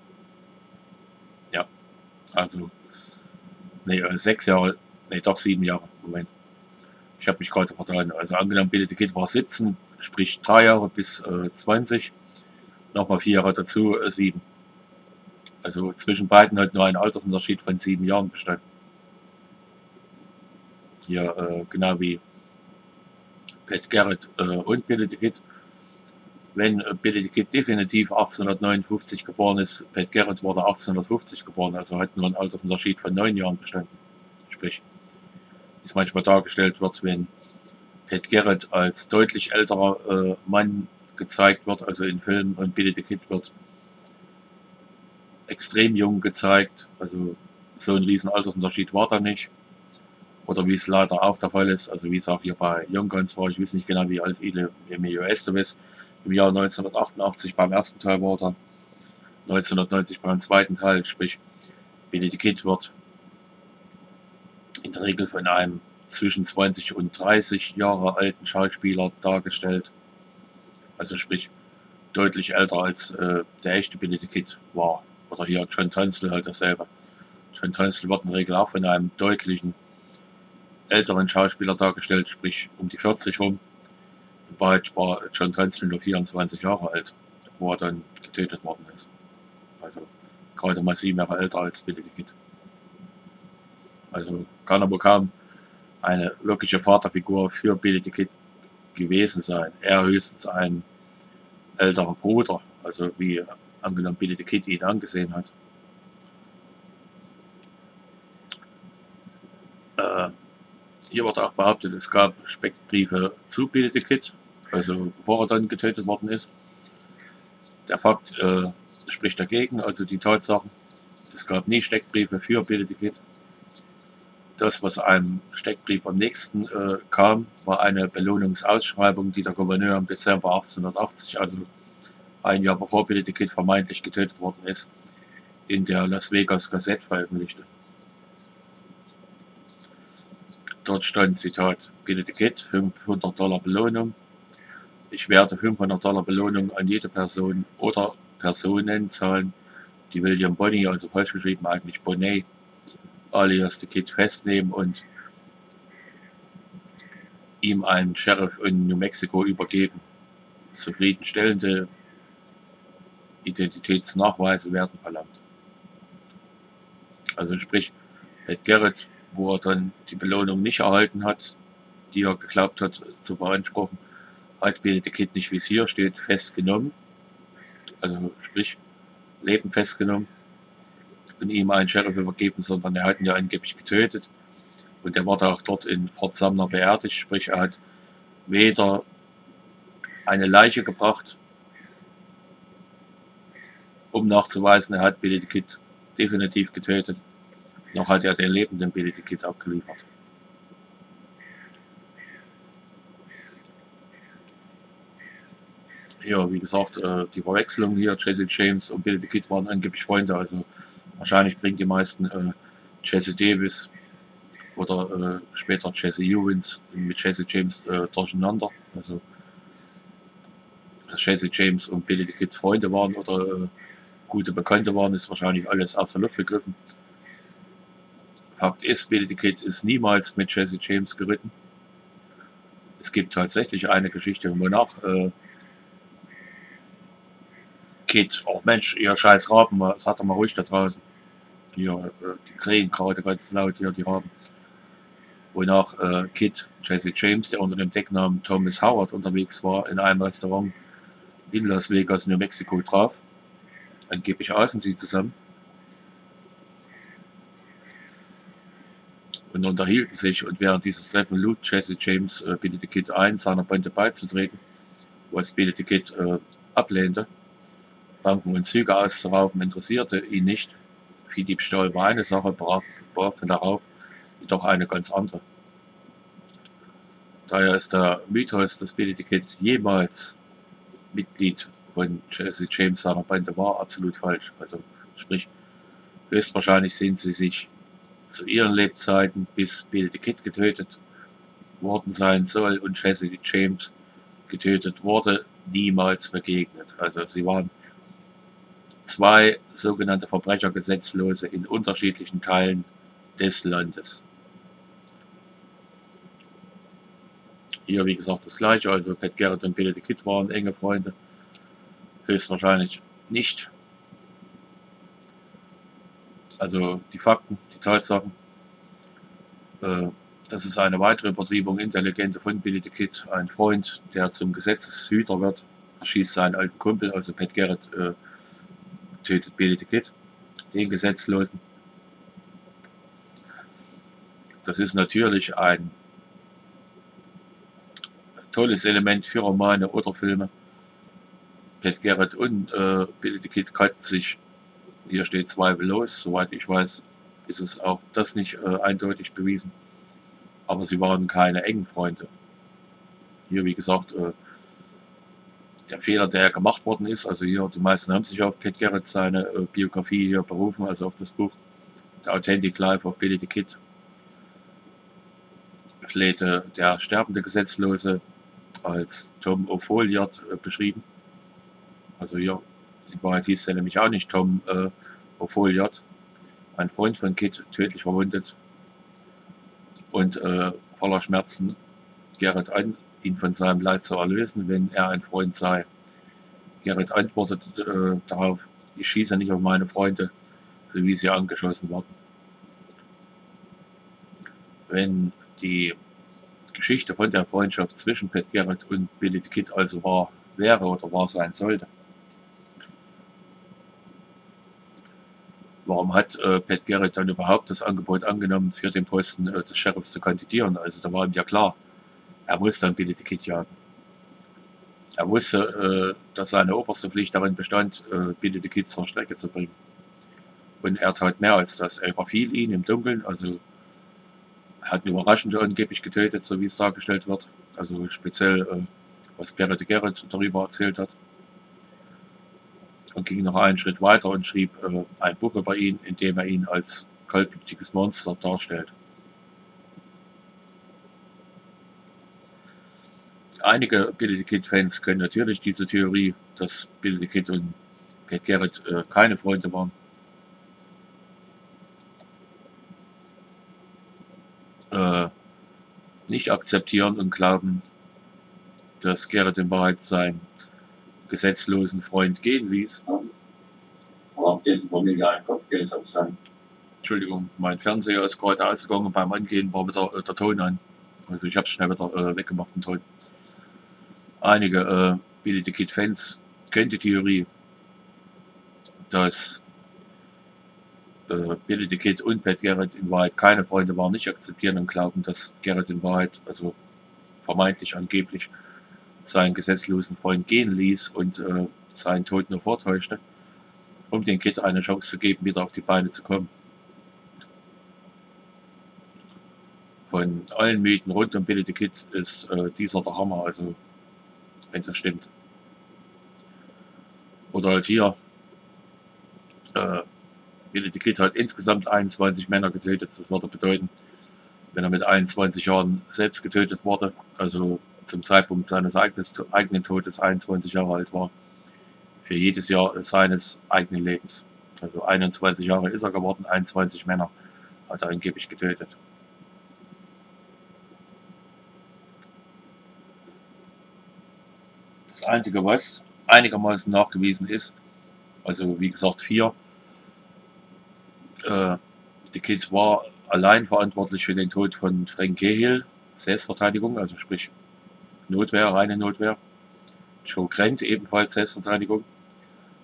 Ja, also, nee, sechs Jahre, nee, doch sieben Jahre, Moment. Ich habe mich gerade vertan. Also angenommen, Billy the Kid war siebzehn, sprich drei Jahre bis äh, zwanzig, nochmal vier Jahre dazu, äh, sieben. Also zwischen beiden hat nur ein Altersunterschied von sieben Jahren bestanden. Hier, äh, genau wie Pat Garrett äh, und Billy the Kid. Wenn äh, Billy the Kid definitiv achtzehnhundertneunundfünfzig geboren ist, Pat Garrett wurde achtzehnhundertfünfzig geboren, also hat nur ein Altersunterschied von neun Jahren bestanden. Sprich, wie es manchmal dargestellt wird, wenn Pat Garrett als deutlich älterer äh, Mann gezeigt wird, also in Filmen, und Billy the Kid wird extrem jung gezeigt, also so ein riesen Altersunterschied war da nicht. Oder wie es leider auch der Fall ist, also wie es auch hier bei Young Guns war, ich weiß nicht genau, wie alt Emilio Estevez im Jahr neunzehnhundertachtundachtzig beim ersten Teil war, oder neunzehnhundertneunzig beim zweiten Teil, sprich, Billy the Kid wird in der Regel von einem zwischen zwanzig und dreißig Jahre alten Schauspieler dargestellt. Also sprich, deutlich älter als äh, der echte Billy the Kid war. Oder hier John Tunstall halt dasselbe. John Tunstall wird in der Regel auch von einem deutlichen älteren Schauspieler dargestellt, sprich um die vierzig rum. Bald war John Tunstall nur vierundzwanzig Jahre alt, wo er dann getötet worden ist. Also gerade mal sieben Jahre älter als Billy the Kid. Also kann aber kaum eine wirkliche Vaterfigur für Benedikt gewesen sein. Er höchstens ein älterer Bruder, also wie angenommen Benedikt ihn angesehen hat. Äh, hier wird auch behauptet, es gab Spektbriefe zu Benedikt, also bevor er dann getötet worden ist. Der Fakt äh, spricht dagegen, also die Tatsachen, es gab nie Steckbriefe für Benedikt. Das, was einem Steckbrief am nächsten äh, kam, war eine Belohnungsausschreibung, die der Gouverneur im Dezember achtzehnhundertachtzig, also ein Jahr bevor Benedikt vermeintlich getötet worden ist, in der Las Vegas Gazette veröffentlichte. Dort stand, Zitat, Benedikt, fünfhundert Dollar Belohnung. Ich werde fünfhundert Dollar Belohnung an jede Person oder Personen zahlen, die William Bonney, also falsch geschrieben eigentlich Bonnet, alias The Kid, festnehmen und ihm einen Sheriff in New Mexico übergeben. Zufriedenstellende Identitätsnachweise werden verlangt. Also sprich, Pat Garrett, wo er dann die Belohnung nicht erhalten hat, die er geglaubt hat zu beanspruchen, hat Benedikt Kid nicht, wie es hier steht, festgenommen, also sprich, Leben festgenommen und ihm einen Sheriff übergeben, sondern er hat ihn ja angeblich getötet und er wurde auch dort in Fort Sumner beerdigt, sprich, er hat weder eine Leiche gebracht, um nachzuweisen, er hat Benedikt Kid definitiv getötet, noch hat er den lebenden Benedikt Kid abgeliefert. Ja, wie gesagt, die Verwechslung hier, Jesse James und Benedikt Kid waren angeblich Freunde, also wahrscheinlich bringen die meisten Jesse Davis oder später Jesse Owens mit Jesse James durcheinander. Also, dass Jesse James und Benedikt Kid Freunde waren oder gute Bekannte waren, ist wahrscheinlich alles aus der Luft gegriffen. Fakt ist, Benedikt Kid ist niemals mit Jesse James geritten. Es gibt tatsächlich eine Geschichte, wonach Kid, auch Mensch, ihr scheiß Raben, das hat er mal ruhig da draußen. Hier, die krähen gerade ganz laut, hier die Raben. Wonach äh, Kid, Jesse James, der unter dem Decknamen Thomas Howard unterwegs war, in einem Restaurant in Las Vegas, New Mexico traf. Angeblich aßen sie zusammen. Und unterhielten sich, und während dieses Treffen lud Jesse James äh, Benedikt Kid ein, seiner Bande beizutreten, was Benedikt Kid äh, ablehnte. Banken und Züge auszurauben interessierte ihn nicht. Viehdiebstahl war eine Sache, brachte darauf jedoch eine ganz andere. Daher ist der Mythos, dass Benedikt Kid jemals Mitglied von Jesse James seiner Bande war, absolut falsch. Also sprich, höchstwahrscheinlich sind sie sich zu ihren Lebzeiten, bis Benedikt Kid getötet worden sein soll und Jesse James getötet wurde, niemals begegnet. Also sie waren zwei sogenannte Verbrechergesetzlose in unterschiedlichen Teilen des Landes. Hier, wie gesagt, das Gleiche, also Pat Garrett und Benedikt Kid waren enge Freunde, höchstwahrscheinlich nicht. Also die Fakten, die Tatsachen, äh, das ist eine weitere Übertriebung in der Legende von Benedikt Kid. Ein Freund, der zum Gesetzeshüter wird, erschießt seinen alten Kumpel, also Pat Garrett, äh, tötet Benedikt Kid, den Gesetzlosen. Das ist natürlich ein tolles Element für Romane oder Filme. Pat Garrett und äh, Benedikt Kid kannten sich, hier steht zweifellos, soweit ich weiß, ist es auch das nicht äh, eindeutig bewiesen, aber sie waren keine engen Freunde. Hier, wie gesagt, äh, der Fehler, der gemacht worden ist, also hier, die meisten haben sich auf Pat Garrett seine äh, Biografie hier berufen, also auf das Buch The Authentic Life of Benedikt Kid. Flehte der sterbende Gesetzlose als Tom O'Folliard äh, beschrieben. Also hier, in Wahrheit hieß er nämlich auch nicht Tom äh, O'Folliard, ein Freund von Kid, tödlich verwundet und äh, voller Schmerzen Garrett an, ihn von seinem Leid zu erlösen, wenn er ein Freund sei. Garrett antwortet äh, darauf, ich schieße nicht auf meine Freunde, so wie sie angeschossen wurden. Wenn die Geschichte von der Freundschaft zwischen Pat Garrett und Billy the Kid also wahr wäre oder wahr sein sollte. Warum hat äh, Pat Garrett dann überhaupt das Angebot angenommen, für den Posten äh, des Sheriffs zu kandidieren? Also da war ihm ja klar, er muss dann Billy the Kid jagen. Er wusste, äh, dass seine oberste Pflicht darin bestand, äh, Billy the Kid zur Strecke zu bringen. Und er tat mehr als das. Er überfiel ihn im Dunkeln, also hat ihn überraschend angeblich getötet, so wie es dargestellt wird. Also speziell, äh, was Pierre de Gerrit darüber erzählt hat. Und ging noch einen Schritt weiter und schrieb äh, ein Buch über ihn, in dem er ihn als kaltblütiges Monster darstellt. Einige Billy the Kid-Fans können natürlich diese Theorie, dass Billy the Kid und Pat Garrett äh, keine Freunde waren, äh, nicht akzeptieren und glauben, dass Garrett in Wahrheit seinen gesetzlosen Freund gehen ließ. Auf dessen Familie ein Kopfgeld hat sein. Entschuldigung, mein Fernseher ist gerade ausgegangen und beim Angehen war wieder äh, der Ton an. Also ich habe es schnell wieder äh, weggemacht, den Ton. Einige äh, Billy the Kid-Fans kennen die Theorie, dass äh, Billy the Kid und Pat Garrett in Wahrheit keine Freunde waren, nicht akzeptieren und glauben, dass Garrett in Wahrheit, also vermeintlich angeblich, seinen gesetzlosen Freund gehen ließ und äh, seinen Tod nur vortäuschte, um dem Kid eine Chance zu geben, wieder auf die Beine zu kommen. Von allen Mythen rund um Billy the Kid ist äh, dieser der Hammer, also wenn das stimmt. Oder halt hier, äh, Billy the Kid hat insgesamt einundzwanzig Männer getötet. Das würde bedeuten, wenn er mit einundzwanzig Jahren selbst getötet wurde, also zum Zeitpunkt seines eigenen Todes einundzwanzig Jahre alt war, für jedes Jahr seines eigenen Lebens. Also einundzwanzig Jahre ist er geworden, einundzwanzig Männer hat er angeblich getötet. Das Einzige, was einigermaßen nachgewiesen ist, also wie gesagt vier, äh, The Kid war allein verantwortlich für den Tod von Frank Cahill, Selbstverteidigung, also sprich Notwehr, reine Notwehr, Joe Grant ebenfalls Selbstverteidigung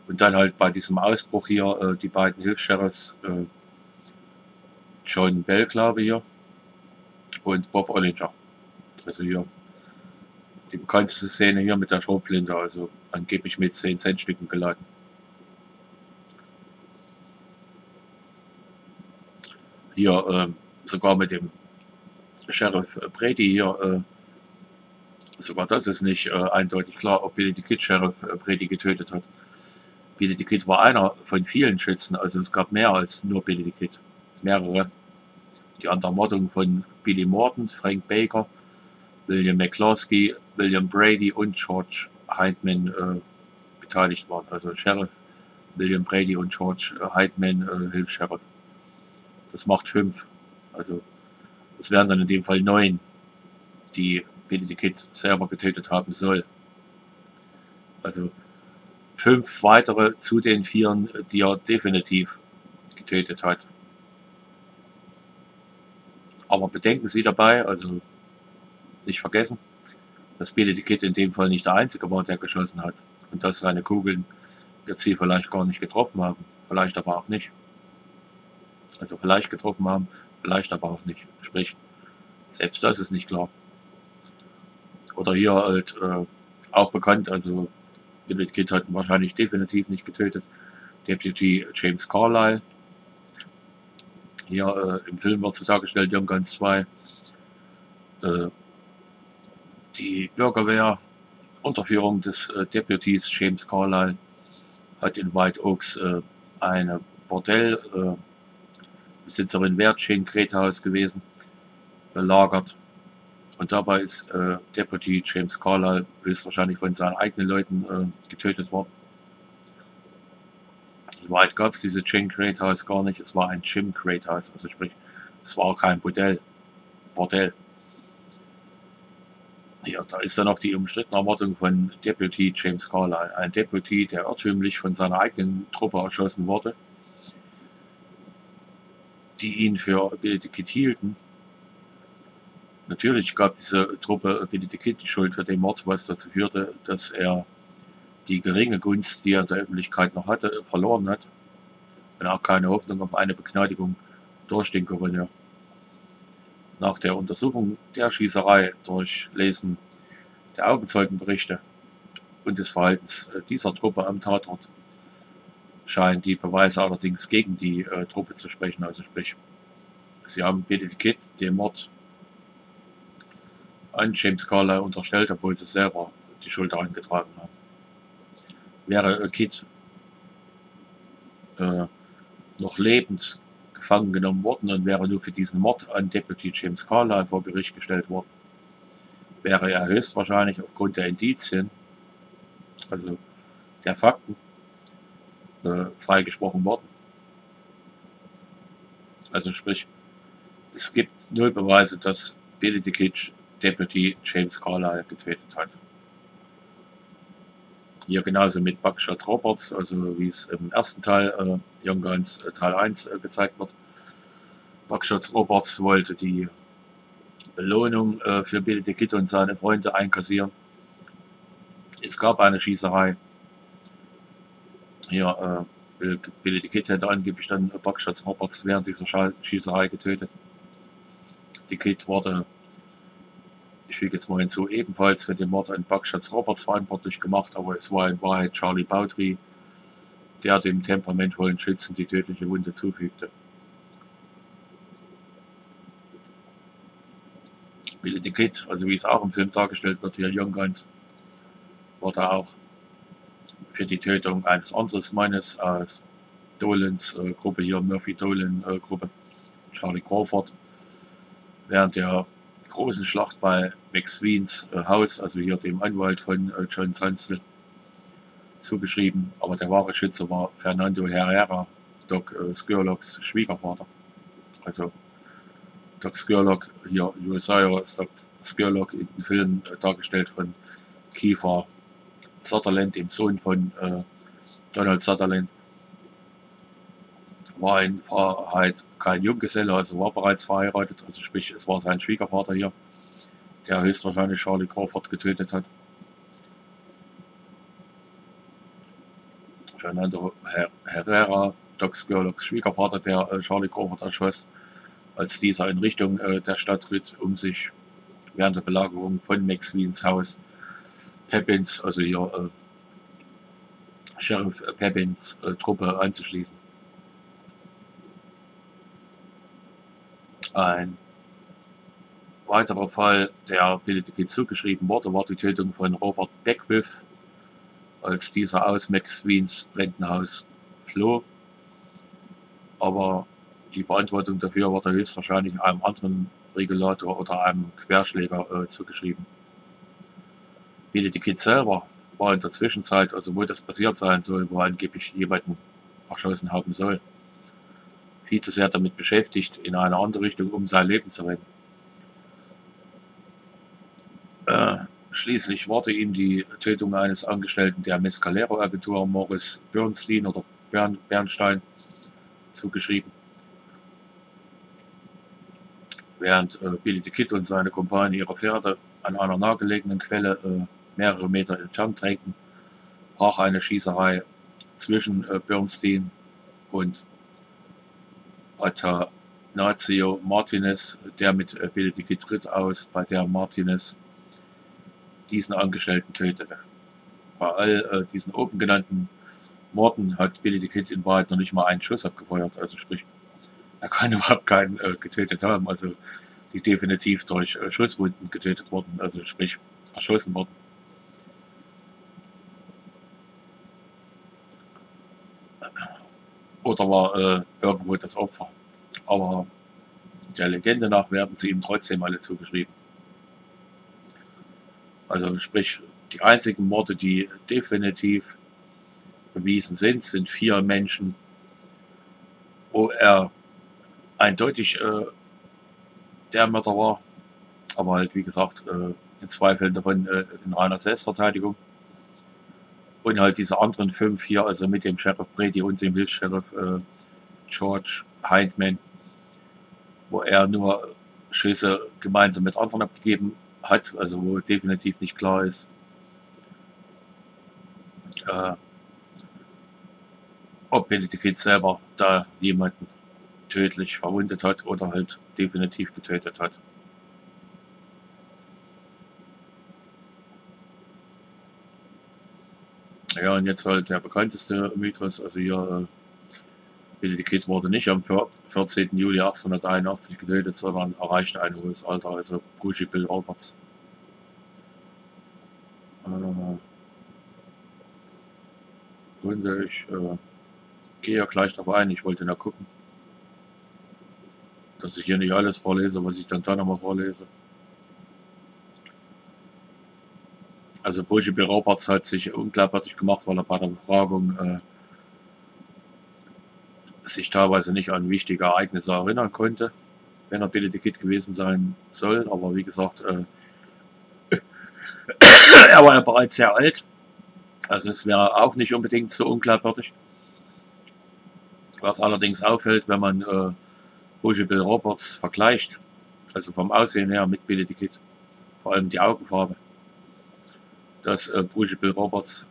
und dann halt bei diesem Ausbruch hier äh, die beiden Hilfs-Sheriffs, äh, John Bell, glaube ich, hier, und Bob Ollinger, also hier. Die bekannteste Szene hier mit der Schrotflinte, also angeblich mit zehn Cent Stücken geladen. Hier äh, sogar mit dem Sheriff Brady hier, äh, sogar das ist nicht äh, eindeutig klar, ob Billy the Kid Sheriff Brady getötet hat. Billy the Kid war einer von vielen Schützen, also es gab mehr als nur Billy the Kid, mehrere. Die Untermordung von Billy Morton, Frank Baker, William McCloskey, William Brady und George Hindman äh, beteiligt waren. Also Sheriff, William Brady und George äh, Hindman, äh, Hilfs-Sheriff. Das macht fünf. Also es wären dann in dem Fall neun, die Billy the Kid selber getötet haben soll. Also fünf weitere zu den vieren, die er definitiv getötet hat. Aber bedenken Sie dabei, also nicht vergessen, dass Billy the Kid in dem Fall nicht der einzige war, der geschossen hat und dass seine Kugeln ihr Ziel vielleicht gar nicht getroffen haben, vielleicht aber auch nicht. Also vielleicht getroffen haben, vielleicht aber auch nicht. Sprich, selbst das ist nicht klar. Oder hier halt äh, auch bekannt, also Billy the Kid hat wahrscheinlich definitiv nicht getötet. Deputy James Carlyle, hier äh, im Film wird so dargestellt, Young Guns zwei, äh, die Bürgerwehr, unter Führung des äh, Deputies James Carlyle, hat in White Oaks äh, eine Bordellbesitzerin äh, Wertschenk Krethaus gewesen, belagert. Und dabei ist äh, Deputy James Carlyle höchstwahrscheinlich von seinen eigenen Leuten äh, getötet worden. In White gab es diese Jane Krethaus gar nicht, es war ein Jim Krethaus, also sprich, es war auch kein Bordell. Bordell. Ja, da ist dann noch die umstrittene Ermordung von Deputy James Carlyle, ein Deputy, der irrtümlich von seiner eigenen Truppe erschossen wurde, die ihn für Billy the Kid hielten Natürlich gab diese Truppe Benedikt die Schuld für den Mord, was dazu führte, dass er die geringe Gunst, die er in der Öffentlichkeit noch hatte, verloren hat. Und auch keine Hoffnung auf eine Begnadigung durch den Gouverneur. Nach der Untersuchung der Schießerei durch Lesen der Augenzeugenberichte und des Verhaltens dieser Truppe am Tatort scheinen die Beweise allerdings gegen die äh, Truppe zu sprechen. Also sprich, sie haben Benedikt den Mord an James Carlyle unterstellt, obwohl sie selber die Schuld daran getragen haben. Wäre äh, Kit äh, noch lebend gefangen genommen worden und wäre nur für diesen Mord an Deputy James Carlyle vor Gericht gestellt worden, wäre er höchstwahrscheinlich aufgrund der Indizien, also der Fakten, äh, freigesprochen worden. Also sprich, es gibt null Beweise, dass Benedikt Deputy James Carlyle getötet hat. Hier genauso mit Buckshot Roberts, also wie es im ersten Teil äh, Young Guns äh, Teil eins äh, gezeigt wird. Buckshot Roberts wollte die Belohnung äh, für Benedikt und seine Freunde einkassieren. Es gab eine Schießerei. Hier, äh, Benedikt hätte angeblich dann Buckshot Roberts während dieser Scha Schießerei getötet. Die Kid wurde, ich füge jetzt mal hinzu, ebenfalls für den Mord an Buckshot Roberts verantwortlich gemacht, aber es war in Wahrheit Charlie Bowdry, der dem temperamentvollen Schützen die tödliche Wunde zufügte. Billy the Kid, also wie es auch im Film dargestellt wird, hier Young Guns, wurde auch für die Tötung eines anderen Mannes aus Dolans äh, Gruppe, hier Murphy-Dolan-Gruppe, äh, Charlie Crawford, während der großen Schlacht bei Max Wiens äh, Haus, also hier dem Anwalt von äh, John Tunstall, zugeschrieben. Aber der wahre Schütze war Fernando Herrera, Doc äh, Skurlocks Schwiegervater. Also Doc Skurlock, hier Josiah ist Doc Skurlock in den Film äh, dargestellt von Kiefer Sutherland, dem Sohn von äh, Donald Sutherland, war in Wahrheit kein Junggeselle, also war bereits verheiratet, also sprich, es war sein Schwiegervater hier, der höchstwahrscheinlich Charlie Crawford getötet hat. Fernando Herrera, Doc Skurlocks Schwiegervater, der äh, Charlie Crawford erschoss, als dieser in Richtung äh, der Stadt ritt, um sich während der Belagerung von Max Wiens Haus Peppins, also hier äh, Sheriff Peppins äh, Truppe anzuschließen. Ein weiterer Fall, der Benedikt zugeschrieben wurde, war die Tötung von Robert Beckwith, als dieser aus Max Wiens Rentenhaus floh. Aber die Verantwortung dafür wurde höchstwahrscheinlich einem anderen Regulator oder einem Querschläger äh, zugeschrieben. Benedikt selber war in der Zwischenzeit, also wo das passiert sein soll, wo angeblich jemanden erschossen haben soll, viel zu sehr damit beschäftigt, in eine andere Richtung, um sein Leben zu retten. Äh, schließlich wurde ihm die Tötung eines Angestellten der Mescalero-Agentur, Morris Bernstein oder Bern, Bernstein, zugeschrieben. Während äh, Billy the Kid und seine Kumpanen ihre Pferde an einer nahegelegenen Quelle äh, mehrere Meter entfernt drängten, brach eine Schießerei zwischen äh, Bernstein und Atanasio Martinez, der mit äh, Benedikt dritt aus, bei der Martinez diesen Angestellten tötete. Bei all äh, diesen oben genannten Morden hat Benedikt in Wahrheit noch nicht mal einen Schuss abgefeuert, also sprich, er kann überhaupt keinen äh, getötet haben, also die definitiv durch äh, Schusswunden getötet wurden, also sprich, erschossen wurden. Oder war äh, irgendwo das Opfer. Aber der Legende nach werden sie ihm trotzdem alle zugeschrieben. Also sprich, die einzigen Morde, die definitiv bewiesen sind, sind vier Menschen, wo er eindeutig äh, der Mörder war, aber halt wie gesagt äh, in zwei Fällen davon äh, in reiner Selbstverteidigung. Und halt diese anderen fünf hier, also mit dem Sheriff Brady und dem Hilfs-Sheriff äh, George Hindman, wo er nur Schüsse gemeinsam mit anderen abgegeben hat, also wo definitiv nicht klar ist, äh, ob Benedikt selber da jemanden tödlich verwundet hat oder halt definitiv getötet hat. Ja, und jetzt halt der bekannteste Mythos, also hier Benedikt wurde nicht am vierzehnten Juli achtzehnhunderteinundachtzig getötet, sondern erreichte ein hohes Alter, also Bushy Bill Roberts. Äh, Grunde, ich äh, gehe ja gleich darauf ein, ich wollte noch gucken, dass ich hier nicht alles vorlese, was ich dann da nochmal vorlese. Also Bushy Bill Roberts hat sich unglaubwürdig gemacht, weil er bei der Befragung äh, sich teilweise nicht an wichtige Ereignisse erinnern konnte, wenn er Benedikt gewesen sein soll, aber wie gesagt, äh, er war ja bereits sehr alt, also es wäre auch nicht unbedingt so unglaubwürdig. Was allerdings auffällt, wenn man äh, Bushy Bill Roberts vergleicht, also vom Aussehen her mit Benedikt, vor allem die Augenfarbe, dass äh, Bushy Bill Roberts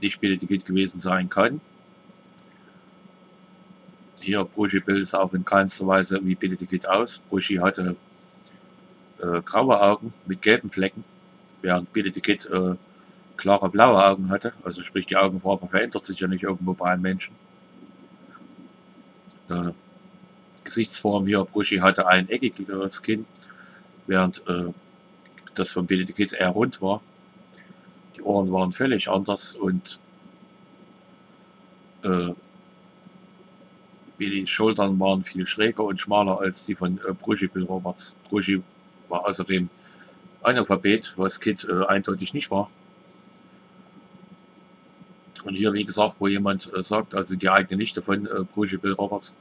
nicht Benedikt gewesen sein kann. Hier, Bushy Bill sah auch in keinster Weise wie Benedikt aus. Bushy hatte äh, graue Augen mit gelben Flecken, während Benedikt äh, klare blaue Augen hatte. Also sprich, die Augenfarbe verändert sich ja nicht irgendwo bei einem Menschen. Äh, Gesichtsform hier, Bushy hatte ein eckigeres Kinn, während äh, das von Benedikt eher rund war. Die Ohren waren völlig anders und äh, die Schultern waren viel schräger und schmaler als die von äh, Bushy Bill Roberts. Bushy war außerdem Analphabet, was Kid äh, eindeutig nicht war. Und hier, wie gesagt, wo jemand äh, sagt, also die eigene Nichte von äh, Bushy Bill Roberts,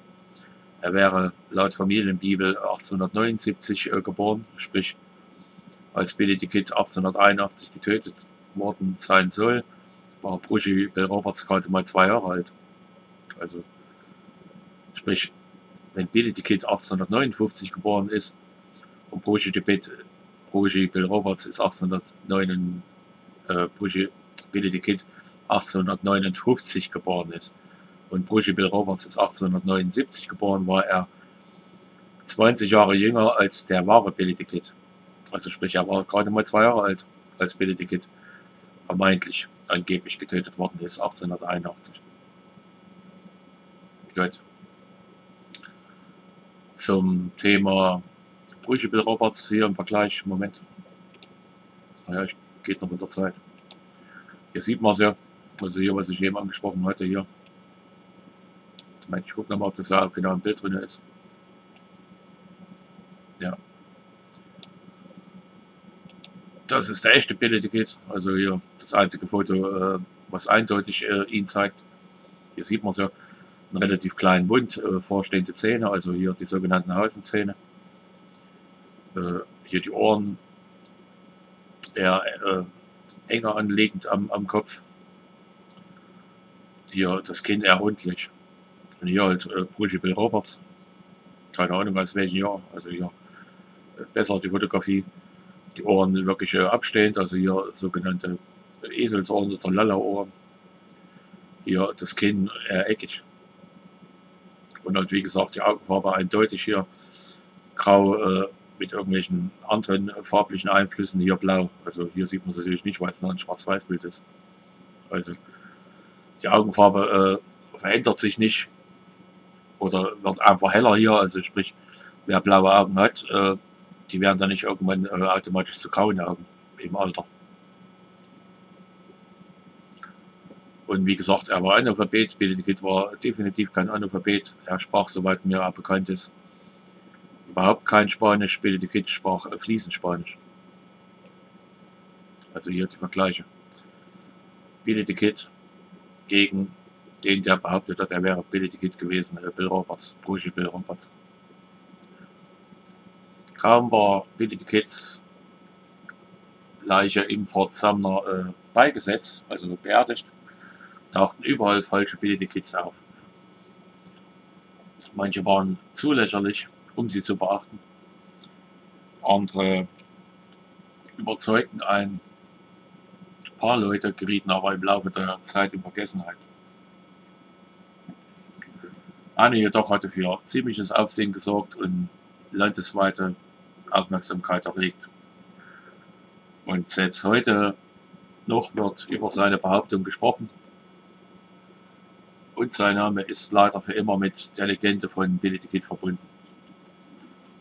er wäre laut Familienbibel achtzehnhundertneunundsiebzig äh, geboren, sprich als Benedikt achtzehnhunderteinundachtzig getötet worden sein soll, war Bushy Bill Roberts gerade mal zwei Jahre alt. Also sprich, wenn Benedikt achtzehnhundertneunundfünfzig geboren ist und Bushy Bill Roberts ist achtzehnhundertneun, äh, Benedikt achtzehnhundertneunundfünfzig geboren ist und Bushy Bill Roberts ist achtzehnhundertneunundsiebzig geboren, war er zwanzig Jahre jünger als der wahre Benedikt. Also sprich, er war gerade mal zwei Jahre alt, als Benedikt vermeintlich angeblich getötet worden ist, achtzehnhunderteinundachtzig. Gut. Zum Thema Bushy Bill Roberts hier im Vergleich, Moment, naja, ich geht noch mit der Zeit, hier sieht man es ja, also hier, was ich eben angesprochen hatte, hier, ich gucke nochmal, ob das ja auch genau im Bild drin ist, ja, das ist der echte Benedikt, also hier das einzige Foto, was eindeutig ihn zeigt, hier sieht man es ja, einen relativ kleinen Mund, äh, vorstehende Zähne, also hier die sogenannten Hausenzähne, äh, hier die Ohren eher äh, enger anliegend am, am Kopf, hier das Kinn eher rundlich und hier halt äh, Bushy Bill Roberts, keine Ahnung aus welchem Jahr, also hier äh, besser die Fotografie, die Ohren wirklich äh, abstehend, also hier sogenannte Eselsohren oder Lalla-Ohren, hier das Kinn eher eckig. Und halt, wie gesagt, die Augenfarbe eindeutig hier grau äh, mit irgendwelchen anderen farblichen Einflüssen, hier blau. Also hier sieht man es natürlich nicht, weil es noch ein Schwarz-Weiß-Bild ist. Also die Augenfarbe äh, verändert sich nicht oder wird einfach heller hier. Also sprich, wer blaue Augen hat, äh, die werden dann nicht irgendwann äh, automatisch zu grauen Augen im Alter. Und wie gesagt, er war Analphabet, Benedikt war definitiv kein Analphabet, er sprach, soweit mir bekannt ist, überhaupt kein Spanisch, Benedikt sprach fließend Spanisch. Also hier die Vergleiche. Benedikt gegen den, der behauptet hat, er wäre Benedikt gewesen, Bill Roberts, Bushy Bill Roberts. Kaum war Benedikts Leiche im Fort Sumner äh, beigesetzt, also beerdigt, tauchten überall falsche Benedikts auf. Manche waren zu lächerlich, um sie zu beachten, andere überzeugten ein paar Leute gerieten, aber im Laufe der Zeit in Vergessenheit. Anne jedoch hatte für ziemliches Aufsehen gesorgt und landesweite Aufmerksamkeit erregt. Und selbst heute noch wird über seine Behauptung gesprochen. Und sein Name ist leider für immer mit der Legende von Benedikt verbunden.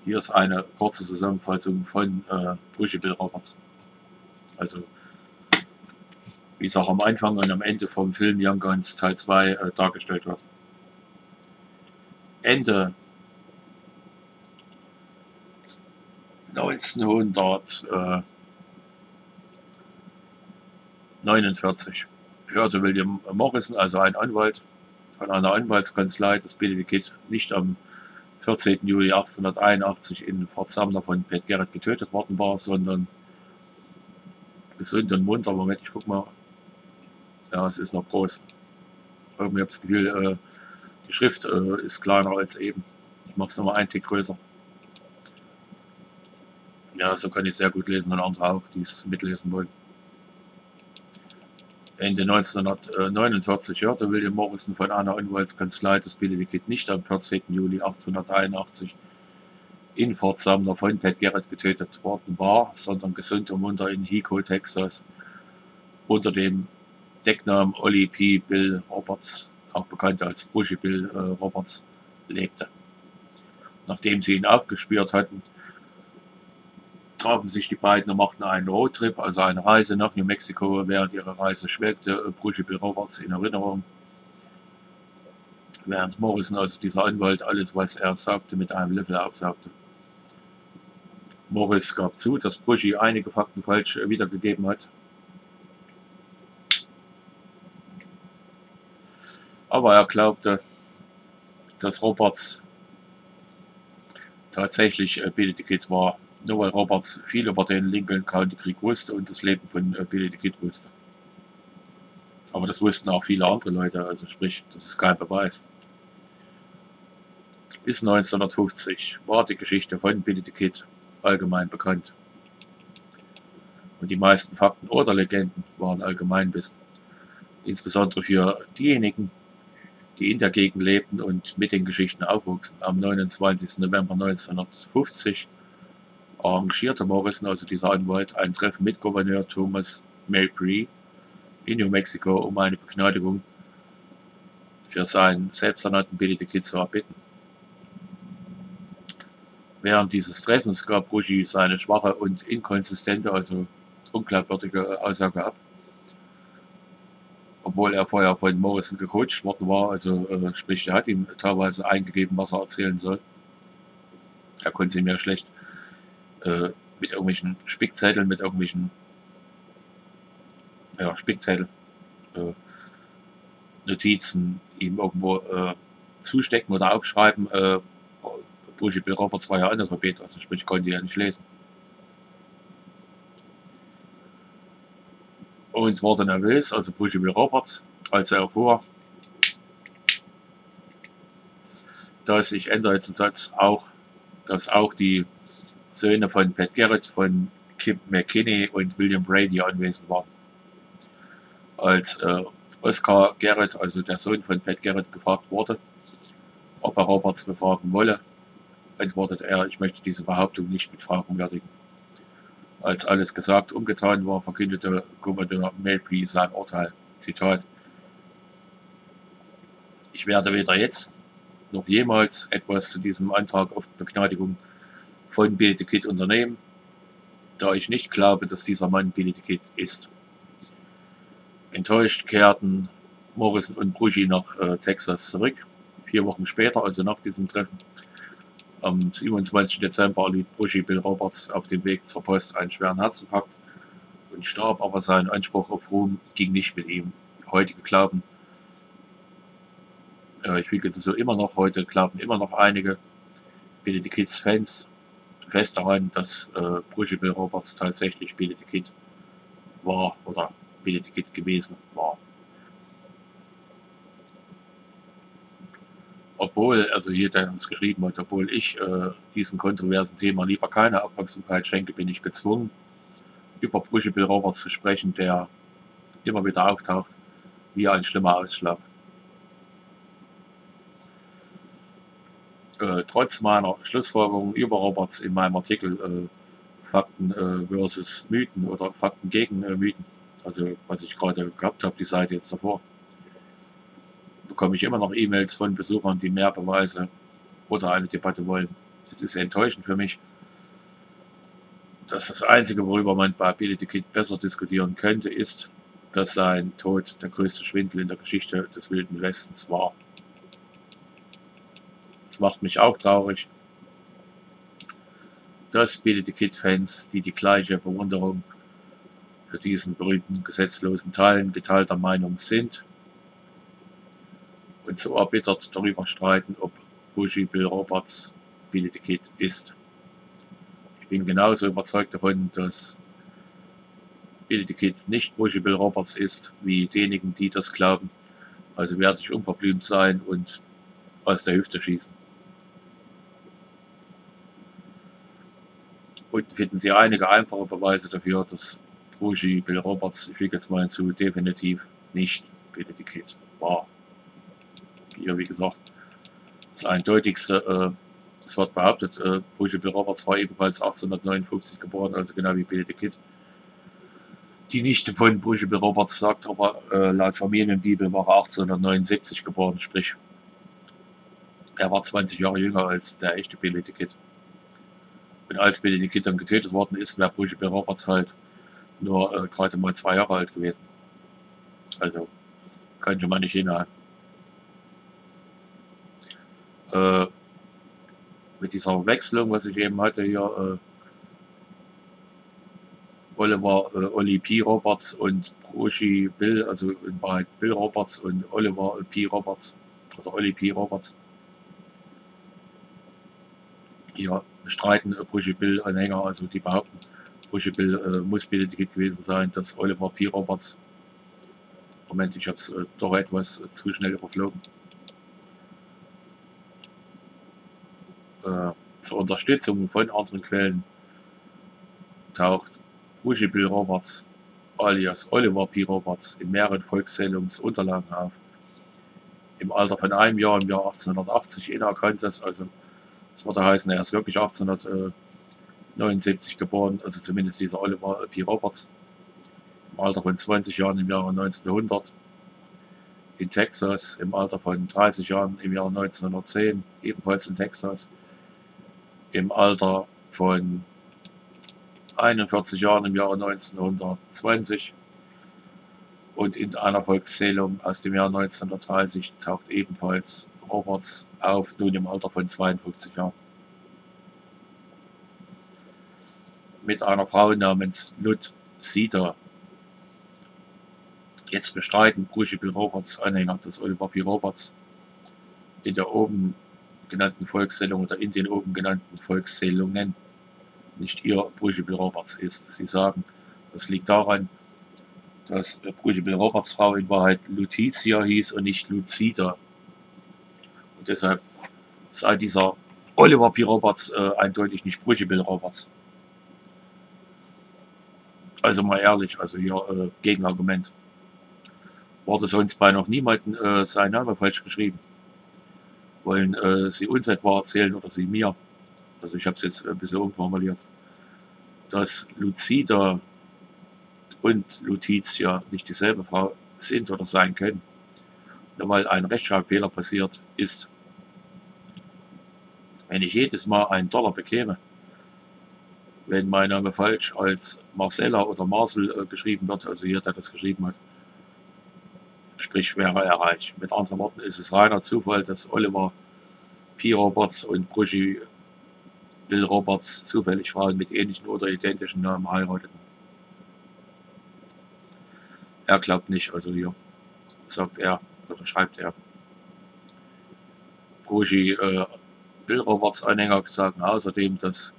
Hier ist eine kurze Zusammenfassung von äh, Brüche Bill Roberts. Also, wie es auch am Anfang und am Ende vom Film Young Guns Teil zwei äh, dargestellt wird. Ende neunzehnhundertneunundvierzig hörte William Morrison, also ein Anwalt von einer Anwaltskanzlei, dass Benedikt nicht am vierzehnten Juli achtzehnhunderteinundachtzig in Fort Sumner von Pat Garrett getötet worden war, sondern gesund und munter. Moment, ich guck mal. Ja, es ist noch groß. Irgendwie habe ich das Gefühl, äh, die Schrift äh, ist kleiner als eben. Ich mache es nochmal einen Tick größer. Ja, so kann ich sehr gut lesen und andere auch, die es mitlesen wollen. Ende neunzehnhundertneunundvierzig hörte William Morrison von einer Anwaltskanzlei, dass Benedikt nicht am vierzehnten Juli achtzehnhunderteinundachtzig in Fort Sumner von Pat Garrett getötet worden war, sondern gesund und munter in Hico, Texas, unter dem Decknamen Ollie P. Bill Roberts, auch bekannt als Bushy Bill äh, Roberts, lebte. Nachdem sie ihn aufgespürt hatten, trafen sich die beiden und machten einen Roadtrip, also eine Reise nach New Mexico. Während ihrer Reise schwelgte Bushy Bill Roberts in Erinnerung, während Morrison, also dieser Anwalt, alles, was er sagte, mit einem Löffel aufsaugte. Morris gab zu, dass Bushy einige Fakten falsch wiedergegeben hat, aber er glaubte, dass Roberts tatsächlich Benedikt war. Nur weil Roberts viel über den Lincoln County Krieg wusste und das Leben von äh, Benedikt wusste. Aber das wussten auch viele andere Leute, also sprich, das ist kein Beweis. Bis neunzehnhundertfünfzig war die Geschichte von Benedikt allgemein bekannt. Und die meisten Fakten oder Legenden waren Allgemeinwissen. Insbesondere für diejenigen, die in der Gegend lebten und mit den Geschichten aufwuchsen. Am neunundzwanzigsten November neunzehnhundertfünfzig arrangierte Morrison, also dieser Anwalt, ein Treffen mit Gouverneur Thomas Mabry in New Mexico, um eine Begnadigung für seinen selbsternannten Benedikt zu erbitten. Während dieses Treffens gab Bushy seine schwache und inkonsistente, also unglaubwürdige Aussage ab, obwohl er vorher von Morrison gecoacht worden war, also äh, sprich, er hat ihm teilweise eingegeben, was er erzählen soll. Er konnte ihm ja schlecht mit irgendwelchen Spickzetteln, mit irgendwelchen ja, Spickzettel, äh, Notizen ihm irgendwo äh, zustecken oder aufschreiben. Äh, Bushy Bill Roberts war ja Analphabet, also sprich, konnte ja nicht lesen. Und wurde nervös, also Bushy Bill Roberts, als er erfuhr, dass ich ändere jetzt den Satz auch, dass auch die Söhne von Pat Garrett, von Kim McKinney und William Brady anwesend waren. Als äh, Oscar Garrett, also der Sohn von Pat Garrett, gefragt wurde, ob er Roberts befragen wolle, antwortet er, ich möchte diese Behauptung nicht mit Fragen wertigen. Als alles gesagt umgetan war, verkündete Gouverneur Mabry sein Urteil. Zitat: Ich werde weder jetzt noch jemals etwas zu diesem Antrag auf Begnadigung von Benedikt unternehmen, da ich nicht glaube, dass dieser Mann Benedikt ist. Enttäuscht kehrten Morrison und Bushy nach äh, Texas zurück. Vier Wochen später, also nach diesem Treffen, am siebenundzwanzigsten Dezember erlitt Bushy Bill Roberts auf dem Weg zur Post einen schweren Herzinfarkt und starb, aber sein Anspruch auf Ruhm ging nicht mit ihm. Heutige glauben, äh, ich wiege so immer noch, heute glauben immer noch einige Benedikts Fans fest daran, dass äh, Bushy Bill Roberts tatsächlich Benedikt war oder Benedikt gewesen war. obwohl, also hier der uns geschrieben hat, obwohl ich äh, diesen kontroversen Thema lieber keine Aufmerksamkeit schenke, bin ich gezwungen, über Brüche Bill Roberts zu sprechen, der immer wieder auftaucht, wie ein schlimmer Ausschlag. Äh, trotz meiner Schlussfolgerungen über Roberts in meinem Artikel äh, Fakten äh, versus Mythen oder Fakten gegen äh, Mythen, also was ich gerade gehabt habe, die Seite jetzt davor, bekomme ich immer noch E-Mails von Besuchern, die mehr Beweise oder eine Debatte wollen. Es ist enttäuschend für mich, dass das Einzige, worüber man bei Ability Kid besser diskutieren könnte, ist, dass sein Tod der größte Schwindel in der Geschichte des Wilden Westens war. Das macht mich auch traurig, dass Ability Kid-Fans, die die gleiche Bewunderung für diesen berühmten gesetzlosen Teilen geteilter Meinung sind, und so erbittert darüber streiten, ob Bushy Bill Roberts Ability Kid ist. Ich bin genauso überzeugt davon, dass Ability Kid nicht Bushy Bill Roberts ist, wie diejenigen, die das glauben. Also werde ich unverblümt sein und aus der Hüfte schießen. Unten finden Sie einige einfache Beweise dafür, dass Bushy Bill Roberts, ich füge jetzt mal hinzu, definitiv nicht Ability Kid war. Hier, wie gesagt, das eindeutigste, äh, es wird behauptet, äh, Bushy Bill Roberts war ebenfalls achtzehnhundertneunundfünfzig geboren, also genau wie Ability Kid. Die Nichte von Bushy Bill Roberts sagt aber, äh, laut Familienbibel war er achtzehnhundertneunundsiebzig geboren, sprich, er war zwanzig Jahre jünger als der echte Ability Kid. Und als Ability Kid dann getötet worden ist, wäre Bushy Bill Roberts halt nur äh, gerade mal zwei Jahre alt gewesen. Also, kann schon mal nicht hinhalten. Äh, mit dieser Verwechslung, was ich eben hatte hier, äh, Oliver, äh, Olli P. Roberts und Bushy Bill, also in Wahrheit Bill Roberts und Oliver P. Roberts, oder Olli P. Roberts. Hier bestreiten äh, Bushy Bill Anhänger, also die behaupten, Bushy Bill äh, muss Ability Kid gewesen sein, dass Oliver P. Roberts, Moment, ich habe es äh, doch etwas äh, zu schnell überflogen. Äh, zur Unterstützung von anderen Quellen taucht Bushy Bill Roberts alias Oliver P. Roberts in mehreren Volkszählungsunterlagen auf. Im Alter von einem Jahr, im Jahr achtzehnhundertachtzig in Arkansas, also das würde heißen, er ist wirklich achtzehnhundertneunundsiebzig geboren, also zumindest dieser Oliver P. Roberts. Im Alter von zwanzig Jahren im Jahre neunzehnhundert. In Texas, im Alter von dreißig Jahren im Jahr neunzehnhundertzehn, ebenfalls in Texas. Im Alter von einundvierzig Jahren im Jahre neunzehnhundertzwanzig und in einer Volkszählung aus dem Jahr neunzehnhundertdreißig taucht ebenfalls Roberts auf, nun im Alter von zweiundfünfzig Jahren. Mit einer Frau namens Lut Sita. Jetzt bestreiten Bushy Bill Roberts Anhänger des Oliver P. Roberts in der oben genannten Volkszählung oder in den oben genannten Volkszählungen nicht ihr Bushy Bill Roberts ist. Sie sagen, das liegt daran, dass Bushy Bill Roberts Frau in Wahrheit Lutizia hieß und nicht Lucida. Und deshalb sei dieser Oliver P. Roberts äh, eindeutig nicht Bushy Bill Roberts. Also mal ehrlich, also ihr äh, Gegenargument. Wurde sonst bei noch niemanden äh, sein Name falsch geschrieben? Wollen äh, sie uns etwa erzählen oder sie mir, also ich habe es jetzt ein bisschen umformuliert, dass Lucida und Lutizia nicht dieselbe Frau sind oder sein können, nur weil ein Rechtschreibfehler passiert ist. Wenn ich jedes Mal einen Dollar bekäme, wenn mein Name falsch als Marcella oder Marcel äh, geschrieben wird, also hier, der das geschrieben hat, sprich, wäre er reich. Mit anderen Worten ist es reiner Zufall, dass Oliver P. Roberts und Bushy Bill Roberts zufällig Frauen mit ähnlichen oder identischen Namen heirateten. Er glaubt nicht, also hier sagt er oder schreibt er. Bushy äh, Bill Roberts Anhänger sagen außerdem, dass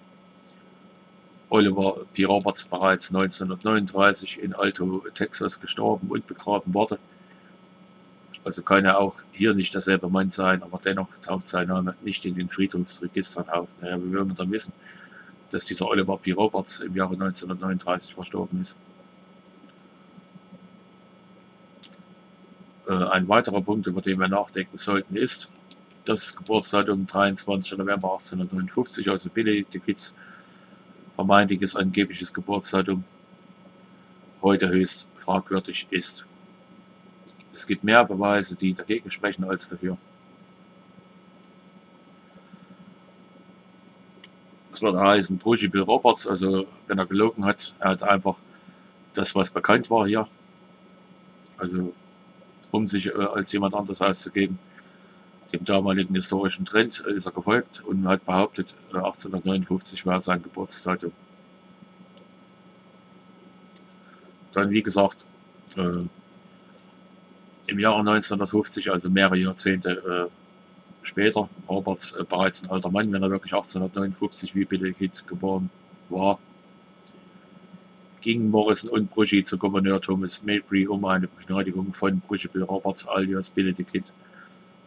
Oliver P. Roberts bereits neunzehnhundertneununddreißig in Alto, Texas gestorben und begraben wurde. Also kann er auch hier nicht derselbe Mann sein, aber dennoch taucht sein Name nicht in den Friedhofsregistern auf. Naja, wie will man dann wissen, dass dieser Oliver P. Roberts im Jahre neunzehnhundertneununddreißig verstorben ist? Äh, ein weiterer Punkt, über den wir nachdenken sollten, ist das Geburtsdatum dreiundzwanzigster November achtzehnhundertneunundfünfzig, also Benedikts vermeintliches angebliches Geburtsdatum, heute höchst fragwürdig ist. Es gibt mehr Beweise, die dagegen sprechen, als dafür. Das wird heißen, P. Roberts, also wenn er gelogen hat, er hat einfach das, was bekannt war hier, also um sich äh, als jemand anderes auszugeben, dem damaligen historischen Trend äh, ist er gefolgt und hat behauptet, äh, achtzehnhundertneunundfünfzig war sein Geburtsdatum. Dann, wie gesagt, äh, im Jahre neunzehnhundertfünfzig, also mehrere Jahrzehnte äh, später, Roberts äh, bereits ein alter Mann, wenn er wirklich achtzehnhundertneunundfünfzig wie Benedikt geboren war, gingen Morrison und Brugge zu Gouverneur Thomas Mabry um eine Begnadigung von Brugge Roberts alias Benedikt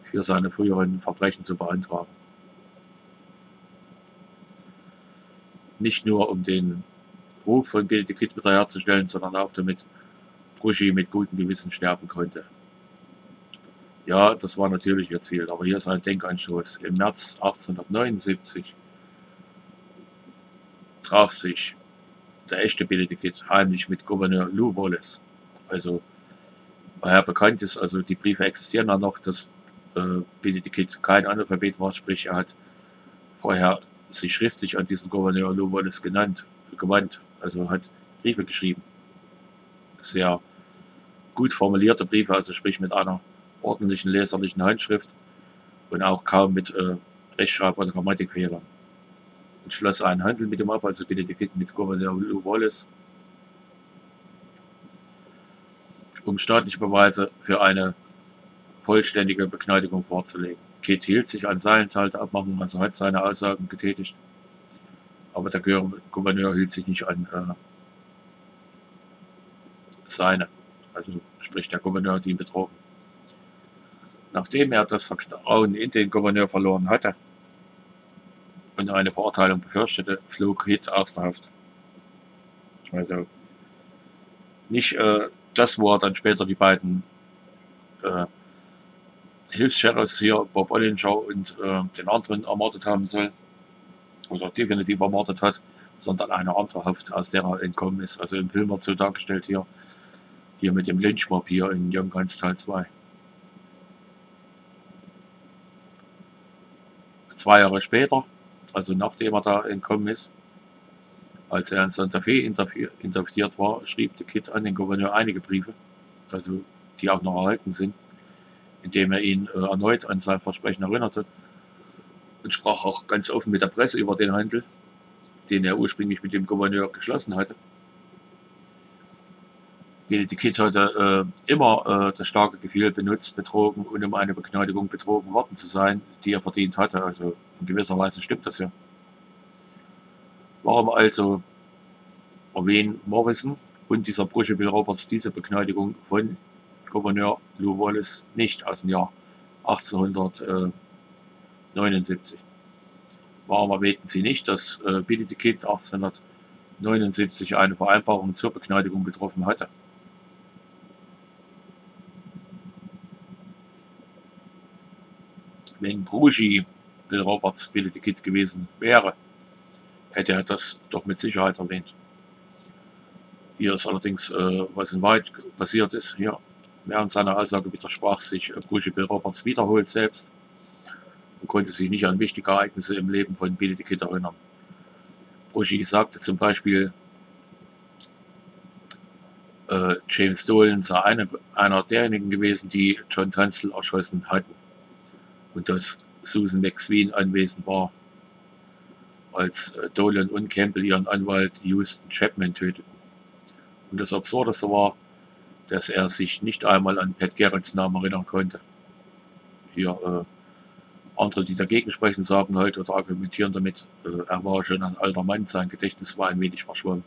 für seine früheren Verbrechen zu beantragen. Nicht nur um den Ruf von Benedikt wiederherzustellen, sondern auch damit Brugge mit gutem Gewissen sterben konnte. Ja, das war natürlich ihr Ziel, aber hier ist ein Denkanstoß. Im März achtzehnhundertneunundsiebzig traf sich der echte Benedikt heimlich mit Gouverneur Lew Wallace. Also, daher bekannt ist, also die Briefe existieren ja noch, dass äh, Benedikt kein Analphabet war, sprich, er hat vorher sich schriftlich an diesen Gouverneur Lew Wallace genannt, gewandt, also hat Briefe geschrieben. Sehr gut formulierte Briefe, also sprich mit einer ordentlichen leserlichen Handschrift und auch kaum mit äh, Rechtschreib- oder Grammatikfehlern. Und schloss einen Handel mit ihm ab, also Benedikt mit Gouverneur Lew Wallace, um staatliche Beweise für eine vollständige Begnadigung vorzulegen. Kate hielt sich an seinen Teil der Abmachung, also hat seine Aussagen getätigt, aber der Gouverneur hielt sich nicht an äh, seine, also sprich der Gouverneur hat ihn betrogen. Nachdem er das Vertrauen in den Gouverneur verloren hatte und eine Verurteilung befürchtete, flog Hitt aus der Haft. Also nicht äh, das, wo er dann später die beiden äh, Hilfs-Sheriffs hier, Bob Ollinger und äh, den anderen ermordet haben soll, oder definitiv ermordet hat, sondern eine andere Haft, aus der er entkommen ist. Also im Film wird so dargestellt hier, hier mit dem Lynchmob hier in Young Guns Teil zwei. Zwei Jahre später, also nachdem er da entkommen ist, als er in Santa Fe interveniert war, schrieb der Kid an den Gouverneur einige Briefe, also die auch noch erhalten sind, indem er ihn äh, erneut an sein Versprechen erinnerte und sprach auch ganz offen mit der Presse über den Handel, den er ursprünglich mit dem Gouverneur geschlossen hatte. Benedikt hatte äh, immer äh, das starke Gefühl benutzt, betrogen und um eine Begnadigung betrogen worden zu sein, die er verdient hatte. Also in gewisser Weise stimmt das ja. Warum also erwähnen Morrison und dieser Brugge Roberts diese Begnadigung von Gouverneur Lew Wallace nicht aus dem Jahr achtzehnhundertneunundsiebzig? Warum erwähnten sie nicht, dass äh, Benedikt achtzehnhundertneunundsiebzig eine Vereinbarung zur Begnadigung getroffen hatte? Wenn Brugge Roberts Benedikt gewesen wäre, hätte er das doch mit Sicherheit erwähnt. Hier ist allerdings, äh, was in White passiert ist, hier, während seiner Aussage widersprach sich äh, Brugge Roberts wiederholt selbst und konnte sich nicht an wichtige Ereignisse im Leben von Benedikt erinnern. Brugge sagte zum Beispiel, äh, James Dolan sei eine, einer derjenigen gewesen, die John Tunstall erschossen hatten und dass Susan McSween anwesend war, als Dolan und Campbell ihren Anwalt Houston Chapman töteten. Und das Absurdeste war, dass er sich nicht einmal an Pat Garretts Namen erinnern konnte. Hier äh, andere, die dagegen sprechen, sagen halt oder argumentieren damit, äh, er war schon ein alter Mann, sein Gedächtnis war ein wenig verschwommen.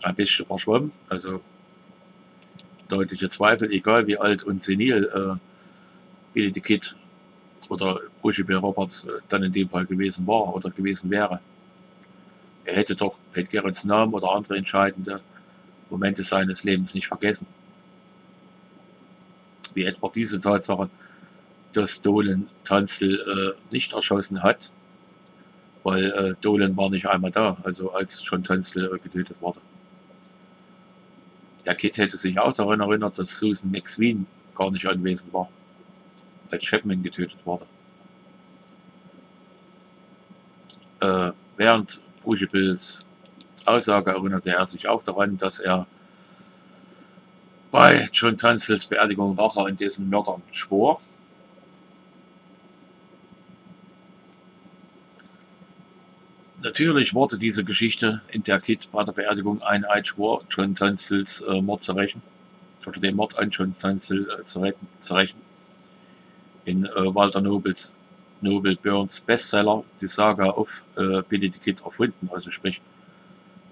Ein bisschen verschwommen, also deutliche Zweifel, egal wie alt und senil äh, Billy the Kid oder Bushi Bill Roberts äh, dann in dem Fall gewesen war oder gewesen wäre. Er hätte doch Pat Garretts Namen oder andere entscheidende Momente seines Lebens nicht vergessen. Wie etwa diese Tatsache, dass Dolan Tunstall äh, nicht erschossen hat, weil äh, Dolan war nicht einmal da, also als schon Tunstall äh, getötet wurde. Der Kid hätte sich auch daran erinnert, dass Susan McSween gar nicht anwesend war, als Chapman getötet wurde. Äh, während Bushi Bills Aussage erinnerte er sich auch daran, dass er bei John Tunstalls Beerdigung Rache an dessen Mördern schwor. Natürlich wurde diese Geschichte, in der Kid bei der Beerdigung einen Eid schwor, John Tunstalls äh, Mord zu rächen, oder den Mord an John Tunstall äh, zu, retten, zu rächen, in äh, Walter Nobles, Noble Burns Bestseller, die Saga of äh, Billy the Kid, erfunden. Also sprich,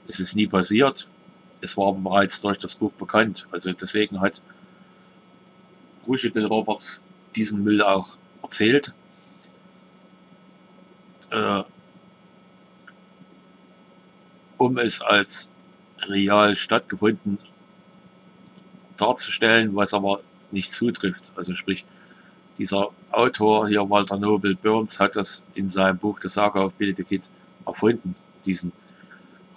es ist nie passiert, es war aber bereits durch das Buch bekannt. Also deswegen hat Bushi Bill Roberts diesen Müll auch erzählt. Äh, um es als real stattgefunden darzustellen, was aber nicht zutrifft. Also sprich, dieser Autor hier, Walter Noble Burns, hat das in seinem Buch The Saga of Billy the Kid erfunden, diesen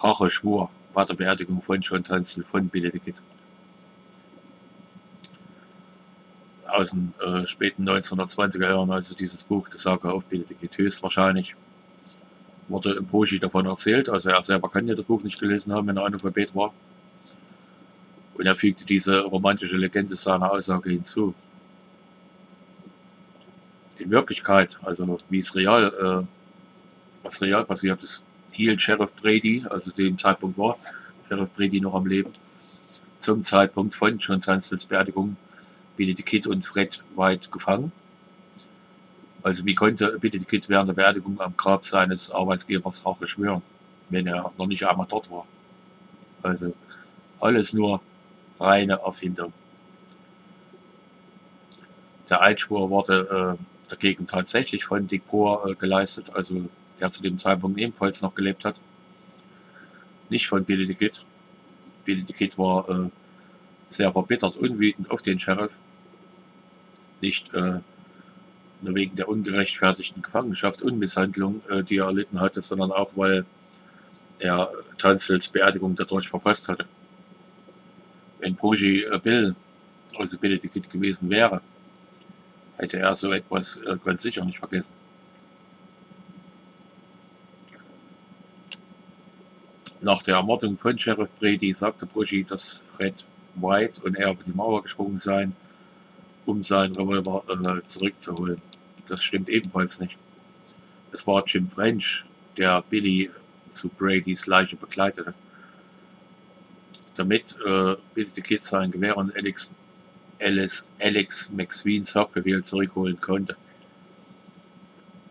Racheschwur bei der Beerdigung von John Tunstall von Billy the Kid. Aus den äh, späten neunzehnhundertzwanziger Jahren, also dieses Buch The Saga of Billy the Kid, höchstwahrscheinlich wurde Bushi davon erzählt, also er selber kann ja das Buch nicht gelesen haben, wenn er Analphabet war. Und er fügte diese romantische Legende seiner Aussage hinzu. In Wirklichkeit, also wie es real, äh, was real passiert ist, hielt Sheriff Brady, also dem Zeitpunkt war Sheriff Brady noch am Leben, zum Zeitpunkt von John Tunstalls Beerdigung Billy the Kid und Fred White gefangen. Also wie konnte Billy the Kid während der Beerdigung am Grab seines Arbeitsgebers Rache schwören, wenn er noch nicht einmal dort war. Also alles nur reine Erfindung. Der Eidschwur wurde äh, dagegen tatsächlich von Dick Poor äh, geleistet, also der zu dem Zeitpunkt ebenfalls noch gelebt hat. Nicht von Billy the Kid. Billy the Kid war äh, sehr verbittert und wütend auf den Sheriff. Nicht äh, nur wegen der ungerechtfertigten Gefangenschaft und Misshandlung, äh, die er erlitten hatte, sondern auch, weil er Tunstalls Beerdigung dadurch verpasst hatte. Wenn Bushi äh, Bill, also Billy the Kid gewesen wäre, hätte er so etwas äh, ganz sicher nicht vergessen. Nach der Ermordung von Sheriff Brady sagte Bushi, dass Fred White und er über die Mauer gesprungen seien, um seinen Revolver äh, zurückzuholen. Das stimmt ebenfalls nicht. Es war Jim French, der Billy zu Bradys Leiche begleitete. Damit äh, Billy the Kid sein Gewehr an Alex, Alice, Alex McSweens Hauptbefehl zurückholen konnte.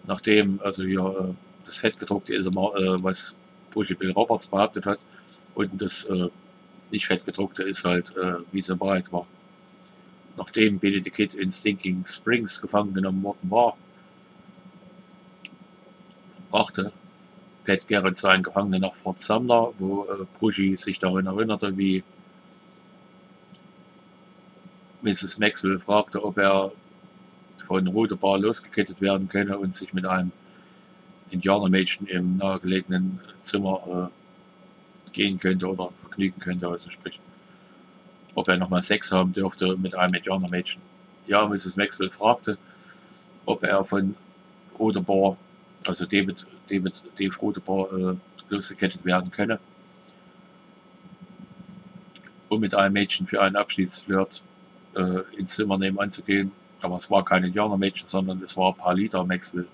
Nachdem also hier äh, das fettgedruckte Esemar, äh, was Bushi Bill Roberts behauptet hat, und das äh, nicht fettgedruckte ist halt, äh, wie es in Wahrheit war. Nachdem Billy the Kid in Stinking Springs gefangen genommen worden war, brachte Pat Garrett seinen Gefangenen nach Fort Sumner, wo äh, Bushi sich daran erinnerte, wie Missus Maxwell fragte, ob er von Rode Bar losgekettet werden könne und sich mit einem Indianermädchen im nahegelegenen Zimmer äh, gehen könnte oder vergnügen könnte, also sprich, ob er nochmal Sex haben dürfte mit einem Indianermädchen. Ja, Missus Maxwell fragte, ob er von Rodebar, also David, David, Dave Rodebar, äh, losgekettet werden könne, um mit einem Mädchen für einen Abschiedsflirt äh, ins Zimmer nebenan zu gehen. Aber es war kein Indianermädchen, sondern es war Palita Maxwell.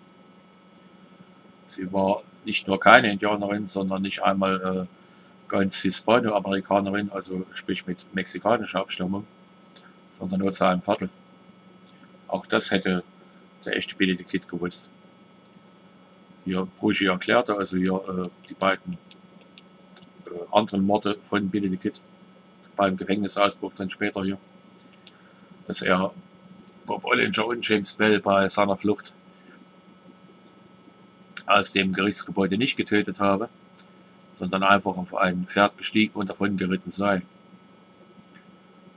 Sie war nicht nur keine Indianerin, sondern nicht einmal äh, ganz Hispanoamerikanerin, also sprich mit mexikanischer Abstammung, sondern nur zu einem Viertel. Auch das hätte der echte Billy the Kid gewusst. Hier Bushi erklärte also hier äh, die beiden äh, anderen Morde von Billy the Kid beim Gefängnisausbruch dann später hier, dass er Bob Ollinger und James Bell bei seiner Flucht aus dem Gerichtsgebäude nicht getötet habe, sondern einfach auf ein Pferd gestiegen und davon geritten sei.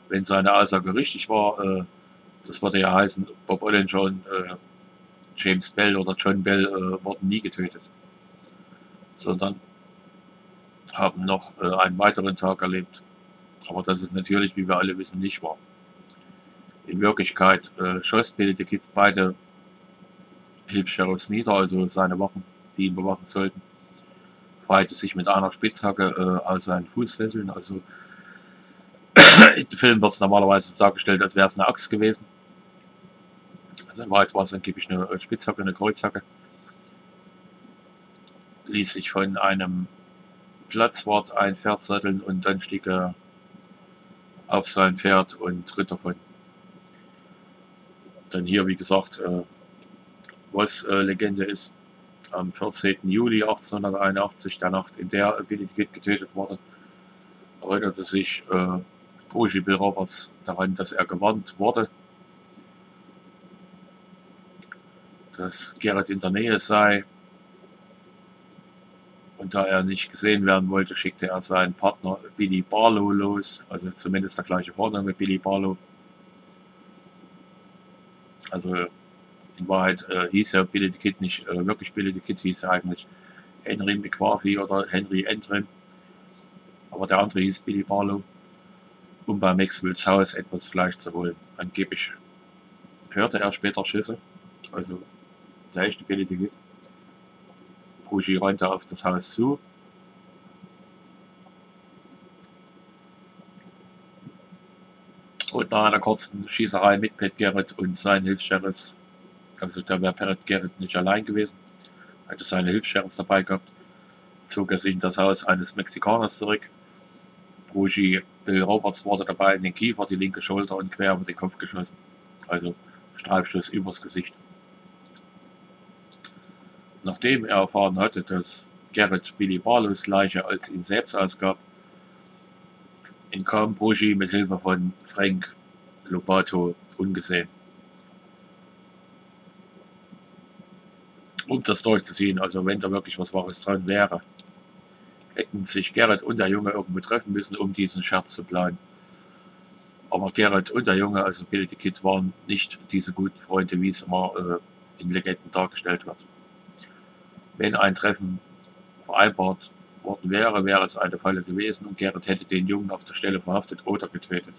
Wenn seine Aussage richtig war, äh, das würde ja heißen, Bob Ollinger und äh, James Bell oder John Bell äh, wurden nie getötet, sondern haben noch äh, einen weiteren Tag erlebt. Aber das ist natürlich, wie wir alle wissen, nicht wahr. In Wirklichkeit äh, schoss Benedikt beide Hilfs-Sheriffs nieder, also seine Wachen, die ihn bewachen sollten, breite sich mit einer Spitzhacke äh, aus seinen Fußfesseln. Also im Film wird es normalerweise dargestellt, als wäre es eine Axt gewesen. Also in Wahrheit war es angeblich eine Spitzhacke, eine Kreuzhacke. Ließ sich von einem Platzwart ein Pferd satteln und dann stieg er auf sein Pferd und ritt davon. Dann hier, wie gesagt, äh, was äh, Legende ist, am vierzehnten Juli achtzehnhunderteinundachtzig, der Nacht, in der Benedikt getötet wurde, erinnerte sich äh, Bushi Bill Roberts daran, dass er gewarnt wurde, dass Gerrit in der Nähe sei. Und da er nicht gesehen werden wollte, schickte er seinen Partner Billy Barlow los, also zumindest der gleiche Vorname Billy Barlow. Also in Wahrheit äh, hieß er Benedikt nicht, äh, wirklich Benedikt hieß er eigentlich Henry McQuarrie oder Henry Entrim, aber der andere hieß Billy Barlow, um bei Maxwells Haus etwas Fleisch zu holen. Angeblich hörte er später Schüsse, also der echte Benedikt. Bushi rannte auf das Haus zu. Und nach einer kurzen Schießerei mit Pat Garrett und seinen Hilfs-Sheriffs, also da wäre Pat Garrett nicht allein gewesen, hatte seine Hilfs-Sheriffs dabei gehabt, zog er sich in das Haus eines Mexikaners zurück. Bushi Bill Roberts wurde dabei in den Kiefer, die linke Schulter und quer über den Kopf geschossen. Also Streifschuss übers Gesicht. Nachdem er erfahren hatte, dass Garrett Billy Barlows Leiche als ihn selbst ausgab, entkam Bushi mit Hilfe von Frank Lobato ungesehen. Um das durchzuziehen, also wenn da wirklich was Wahres dran wäre, hätten sich Garrett und der Junge irgendwo treffen müssen, um diesen Scherz zu planen. Aber Garrett und der Junge, also Billy the Kid, waren nicht diese guten Freunde, wie es immer äh, in Legenden dargestellt wird. Wenn ein Treffen vereinbart worden wäre, wäre es eine Falle gewesen und Garrett hätte den Jungen auf der Stelle verhaftet oder getötet.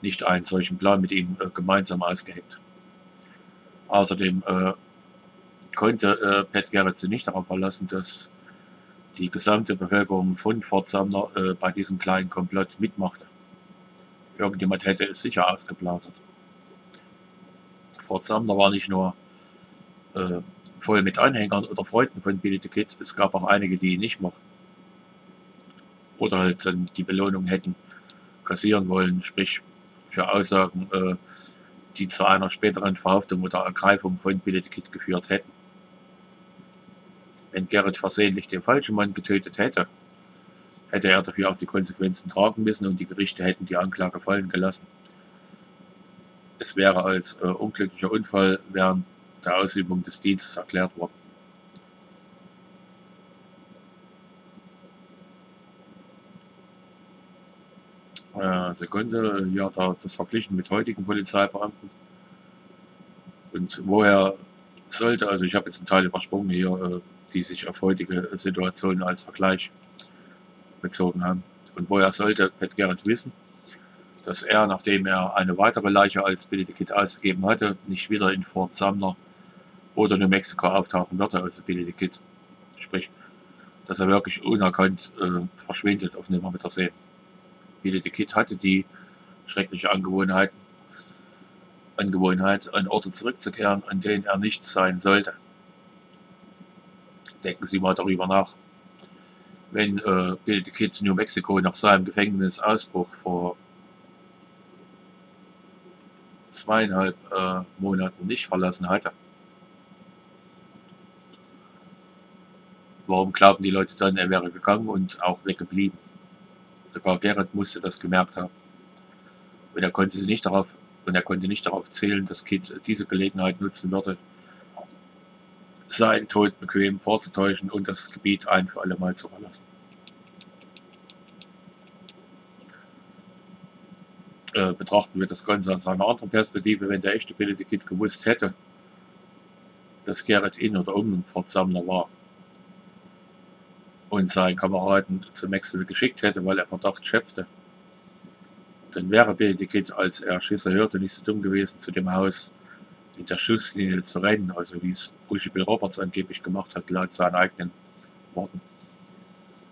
Nicht einen solchen Plan mit ihm äh, gemeinsam ausgeheckt. Außerdem äh, konnte äh, Pat Garrett sich nicht darauf verlassen, dass die gesamte Bevölkerung von Fort Sumner äh, bei diesem kleinen Komplott mitmachte. Irgendjemand hätte es sicher ausgeplaudert. Fort Sumner war nicht nur äh, voll mit Anhängern oder Freunden von Billy the Kid. Es gab auch einige, die ihn nicht mochten. Oder halt dann die Belohnung hätten kassieren wollen, sprich für Aussagen, äh, die zu einer späteren Verhaftung oder Ergreifung von Billy the Kid geführt hätten. Wenn Garrett versehentlich den falschen Mann getötet hätte, hätte er dafür auch die Konsequenzen tragen müssen und die Gerichte hätten die Anklage fallen gelassen. Es wäre als äh, unglücklicher Unfall während der Ausübung des Dienstes erklärt worden. Äh, Sekunde, ja, da, das verglichen mit heutigen Polizeibeamten. Und woher sollte, also ich habe jetzt einen Teil übersprungen hier, äh, die sich auf heutige Situationen als Vergleich bezogen haben. Und woher sollte Pat Garrett wissen, dass er, nachdem er eine weitere Leiche als Billy the Kid ausgegeben hatte, nicht wieder in Fort Sumner oder New Mexico auftauchen würde, also Billy the Kid. Sprich, dass er wirklich unerkannt äh, verschwindet auf Nimmerwiedersehen. Billy the Kid hatte die schreckliche Angewohnheit, Angewohnheit, an Orte zurückzukehren, an denen er nicht sein sollte. Denken Sie mal darüber nach. Wenn äh, Billy the Kid New Mexico nach seinem Gefängnisausbruch vor zweieinhalb äh, Monaten nicht verlassen hatte, warum glauben die Leute dann, er wäre gegangen und auch weggeblieben? Sogar Gerrit musste das gemerkt haben. Und er konnte sie nicht darauf, und er konnte nicht darauf zählen, dass Kit diese Gelegenheit nutzen würde, seinen Tod bequem vorzutäuschen und das Gebiet ein für alle Mal zu verlassen. Äh, betrachten wir das Ganze aus einer anderen Perspektive, wenn der echte Benedikt gewusst hätte, dass Gerrit in oder um ein Fortsammler war und seinen Kameraden zu Maxwell geschickt hätte, weil er Verdacht schöpfte, dann wäre Benedikt, als er Schüsse hörte, nicht so dumm gewesen, zu dem Haus in der Schusslinie zu rennen, also wie es Bushi Bill Roberts angeblich gemacht hat, laut seinen eigenen Worten.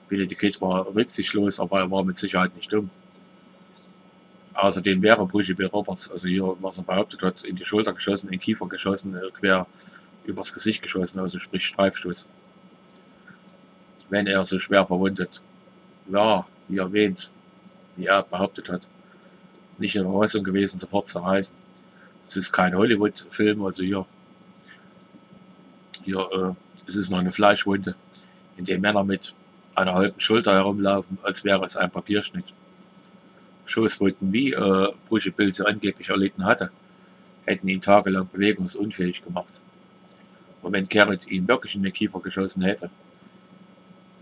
Benedikt war rücksichtslos, aber er war mit Sicherheit nicht dumm. Außerdem wäre Bushi Bill Roberts, also hier, was er behauptet hat, in die Schulter geschossen, in den Kiefer geschossen, quer übers Gesicht geschossen, also sprich Streifschuss. Wenn er so schwer verwundet war, wie erwähnt, wie er behauptet hat, nicht in der Verfassung gewesen, sofort zu reisen. Es ist kein Hollywood-Film, also hier, hier äh, es ist noch eine Fleischwunde, in der Männer mit einer halben Schulter herumlaufen, als wäre es ein Papierschnitt. Schusswunden, wie äh, Bushi Bill sie angeblich erlitten hatte, hätten ihn tagelang bewegungsunfähig gemacht. Und wenn Gerrit ihn wirklich in den Kiefer geschossen hätte,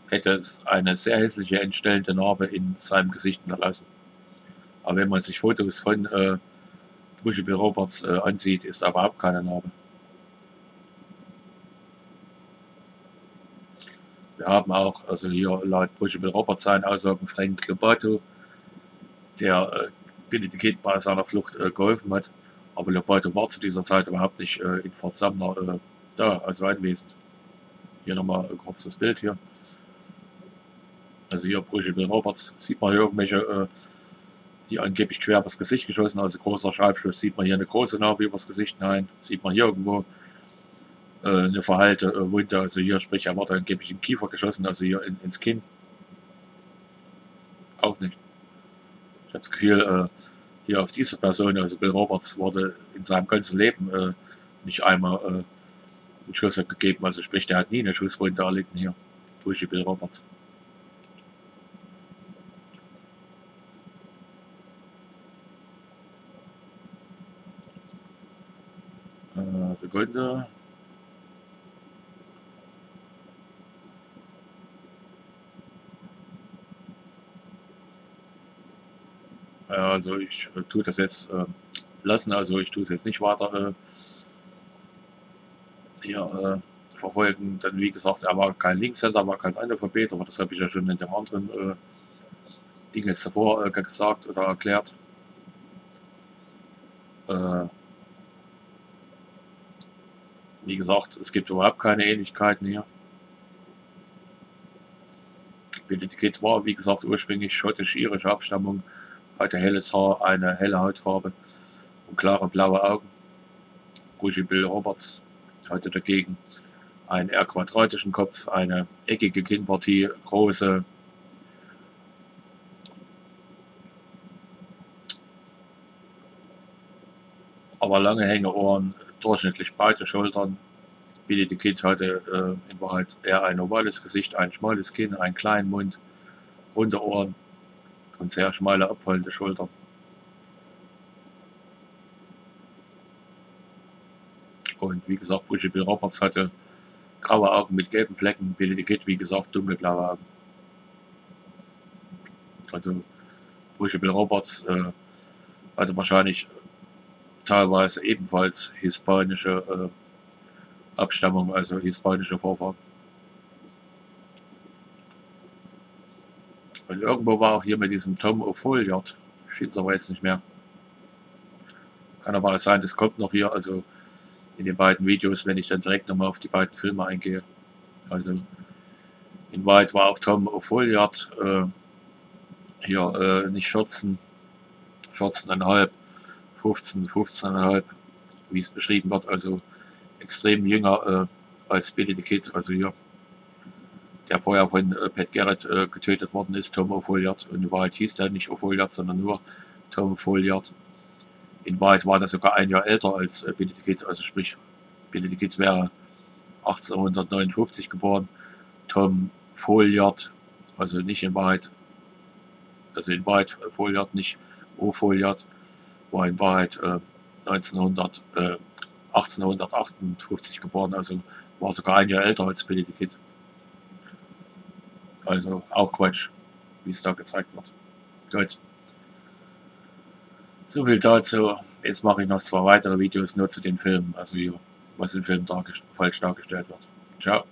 hätte es eine sehr hässliche, entstellende Narbe in seinem Gesicht hinterlassen. Aber wenn man sich Fotos von äh, Bushi Bill Roberts äh, ansieht, ist aber überhaupt keine Narbe. Wir haben auch, also hier laut Bushi Bill Roberts seinen Aussagen, Frank Lobato, der Benedikt äh, bei seiner Flucht äh, geholfen hat. Aber Lobato war zu dieser Zeit überhaupt nicht äh, in Fort Sumner äh, da, also anwesend. Hier nochmal ein kurzes Bild hier. Also hier Bushi Bill Roberts, sieht man hier irgendwelche äh, die angeblich quer übers Gesicht geschossen, also großer Schreibschuss, sieht man hier eine große Narbe übers Gesicht, nein, sieht man hier irgendwo äh, eine verheilte äh, Wunde, also hier, sprich, er wurde angeblich im Kiefer geschossen, also hier in, ins Kinn. Auch nicht. Ich habe das Gefühl, äh, hier auf diese Person, also Bill Roberts, wurde in seinem ganzen Leben äh, nicht einmal äh, einen Schuss gegeben, also sprich, der hat nie eine Schusswunde erlitten hier, Bushi Bill Roberts. Sekunde. Also ich äh, tue das jetzt äh, lassen, also ich tue es jetzt nicht weiter äh, hier äh, verfolgen, denn wie gesagt, er war kein Linkshänder, war kein Analphabet, aber das habe ich ja schon in dem anderen äh, Ding jetzt davor äh, gesagt oder erklärt. Äh, Wie gesagt, es gibt überhaupt keine Ähnlichkeiten hier. Benedikt war, wie gesagt, ursprünglich schottisch-irische Abstammung, hatte helles Haar, eine helle Hautfarbe und klare blaue Augen. Bushi Bill Roberts hatte dagegen einen eher quadratischen Kopf, eine eckige Kinnpartie, große aber lange Hängeohren, durchschnittlich breite Schultern. Benedikt hatte äh, in Wahrheit eher ein ovales Gesicht, ein schmales Kinn, einen kleinen Mund, runde Ohren und sehr schmale, abrollende Schultern. Und wie gesagt, Bushi Bill Roberts hatte graue Augen mit gelben Flecken. Benedikt, wie gesagt, dunkelblaue Augen. Also Bushi Bill Roberts äh, hatte wahrscheinlich teilweise ebenfalls hispanische äh, Abstammung, also hispanische Vorfahren. Und irgendwo war auch hier mit diesem Tom O'Folliard, ich finde es aber jetzt nicht mehr. Kann aber auch sein, das kommt noch hier, also in den beiden Videos, wenn ich dann direkt nochmal auf die beiden Filme eingehe. Also in Wahrheit war auch Tom O'Folliard äh, hier äh, nicht vierzehn, vierzehn Komma fünf. fünfzehn, fünfzehn Komma fünf, wie es beschrieben wird, also extrem jünger äh, als Benedikt, also hier, der vorher von äh, Pat Garrett äh, getötet worden ist, Tom O'Folliard. Und in Wahrheit hieß der nicht O'Folliard, sondern nur Tom O'Folliard. In Wahrheit war der sogar ein Jahr älter als äh, Benedikt, also sprich, Benedikt wäre achtzehnhundertneunundfünfzig geboren, Tom Folliard, also nicht in Wahrheit Also in Wahrheit äh, Folliard, nicht O-Folliard, war in Wahrheit äh, neunzehnhundert, äh, achtzehnhundertachtundfünfzig geboren, also war sogar ein Jahr älter als Benedikt. Also auch Quatsch, wie es da gezeigt wird. Gut. So viel dazu. Jetzt mache ich noch zwei weitere Videos nur zu den Filmen, also hier, was im Film dargest- falsch dargestellt wird. Ciao.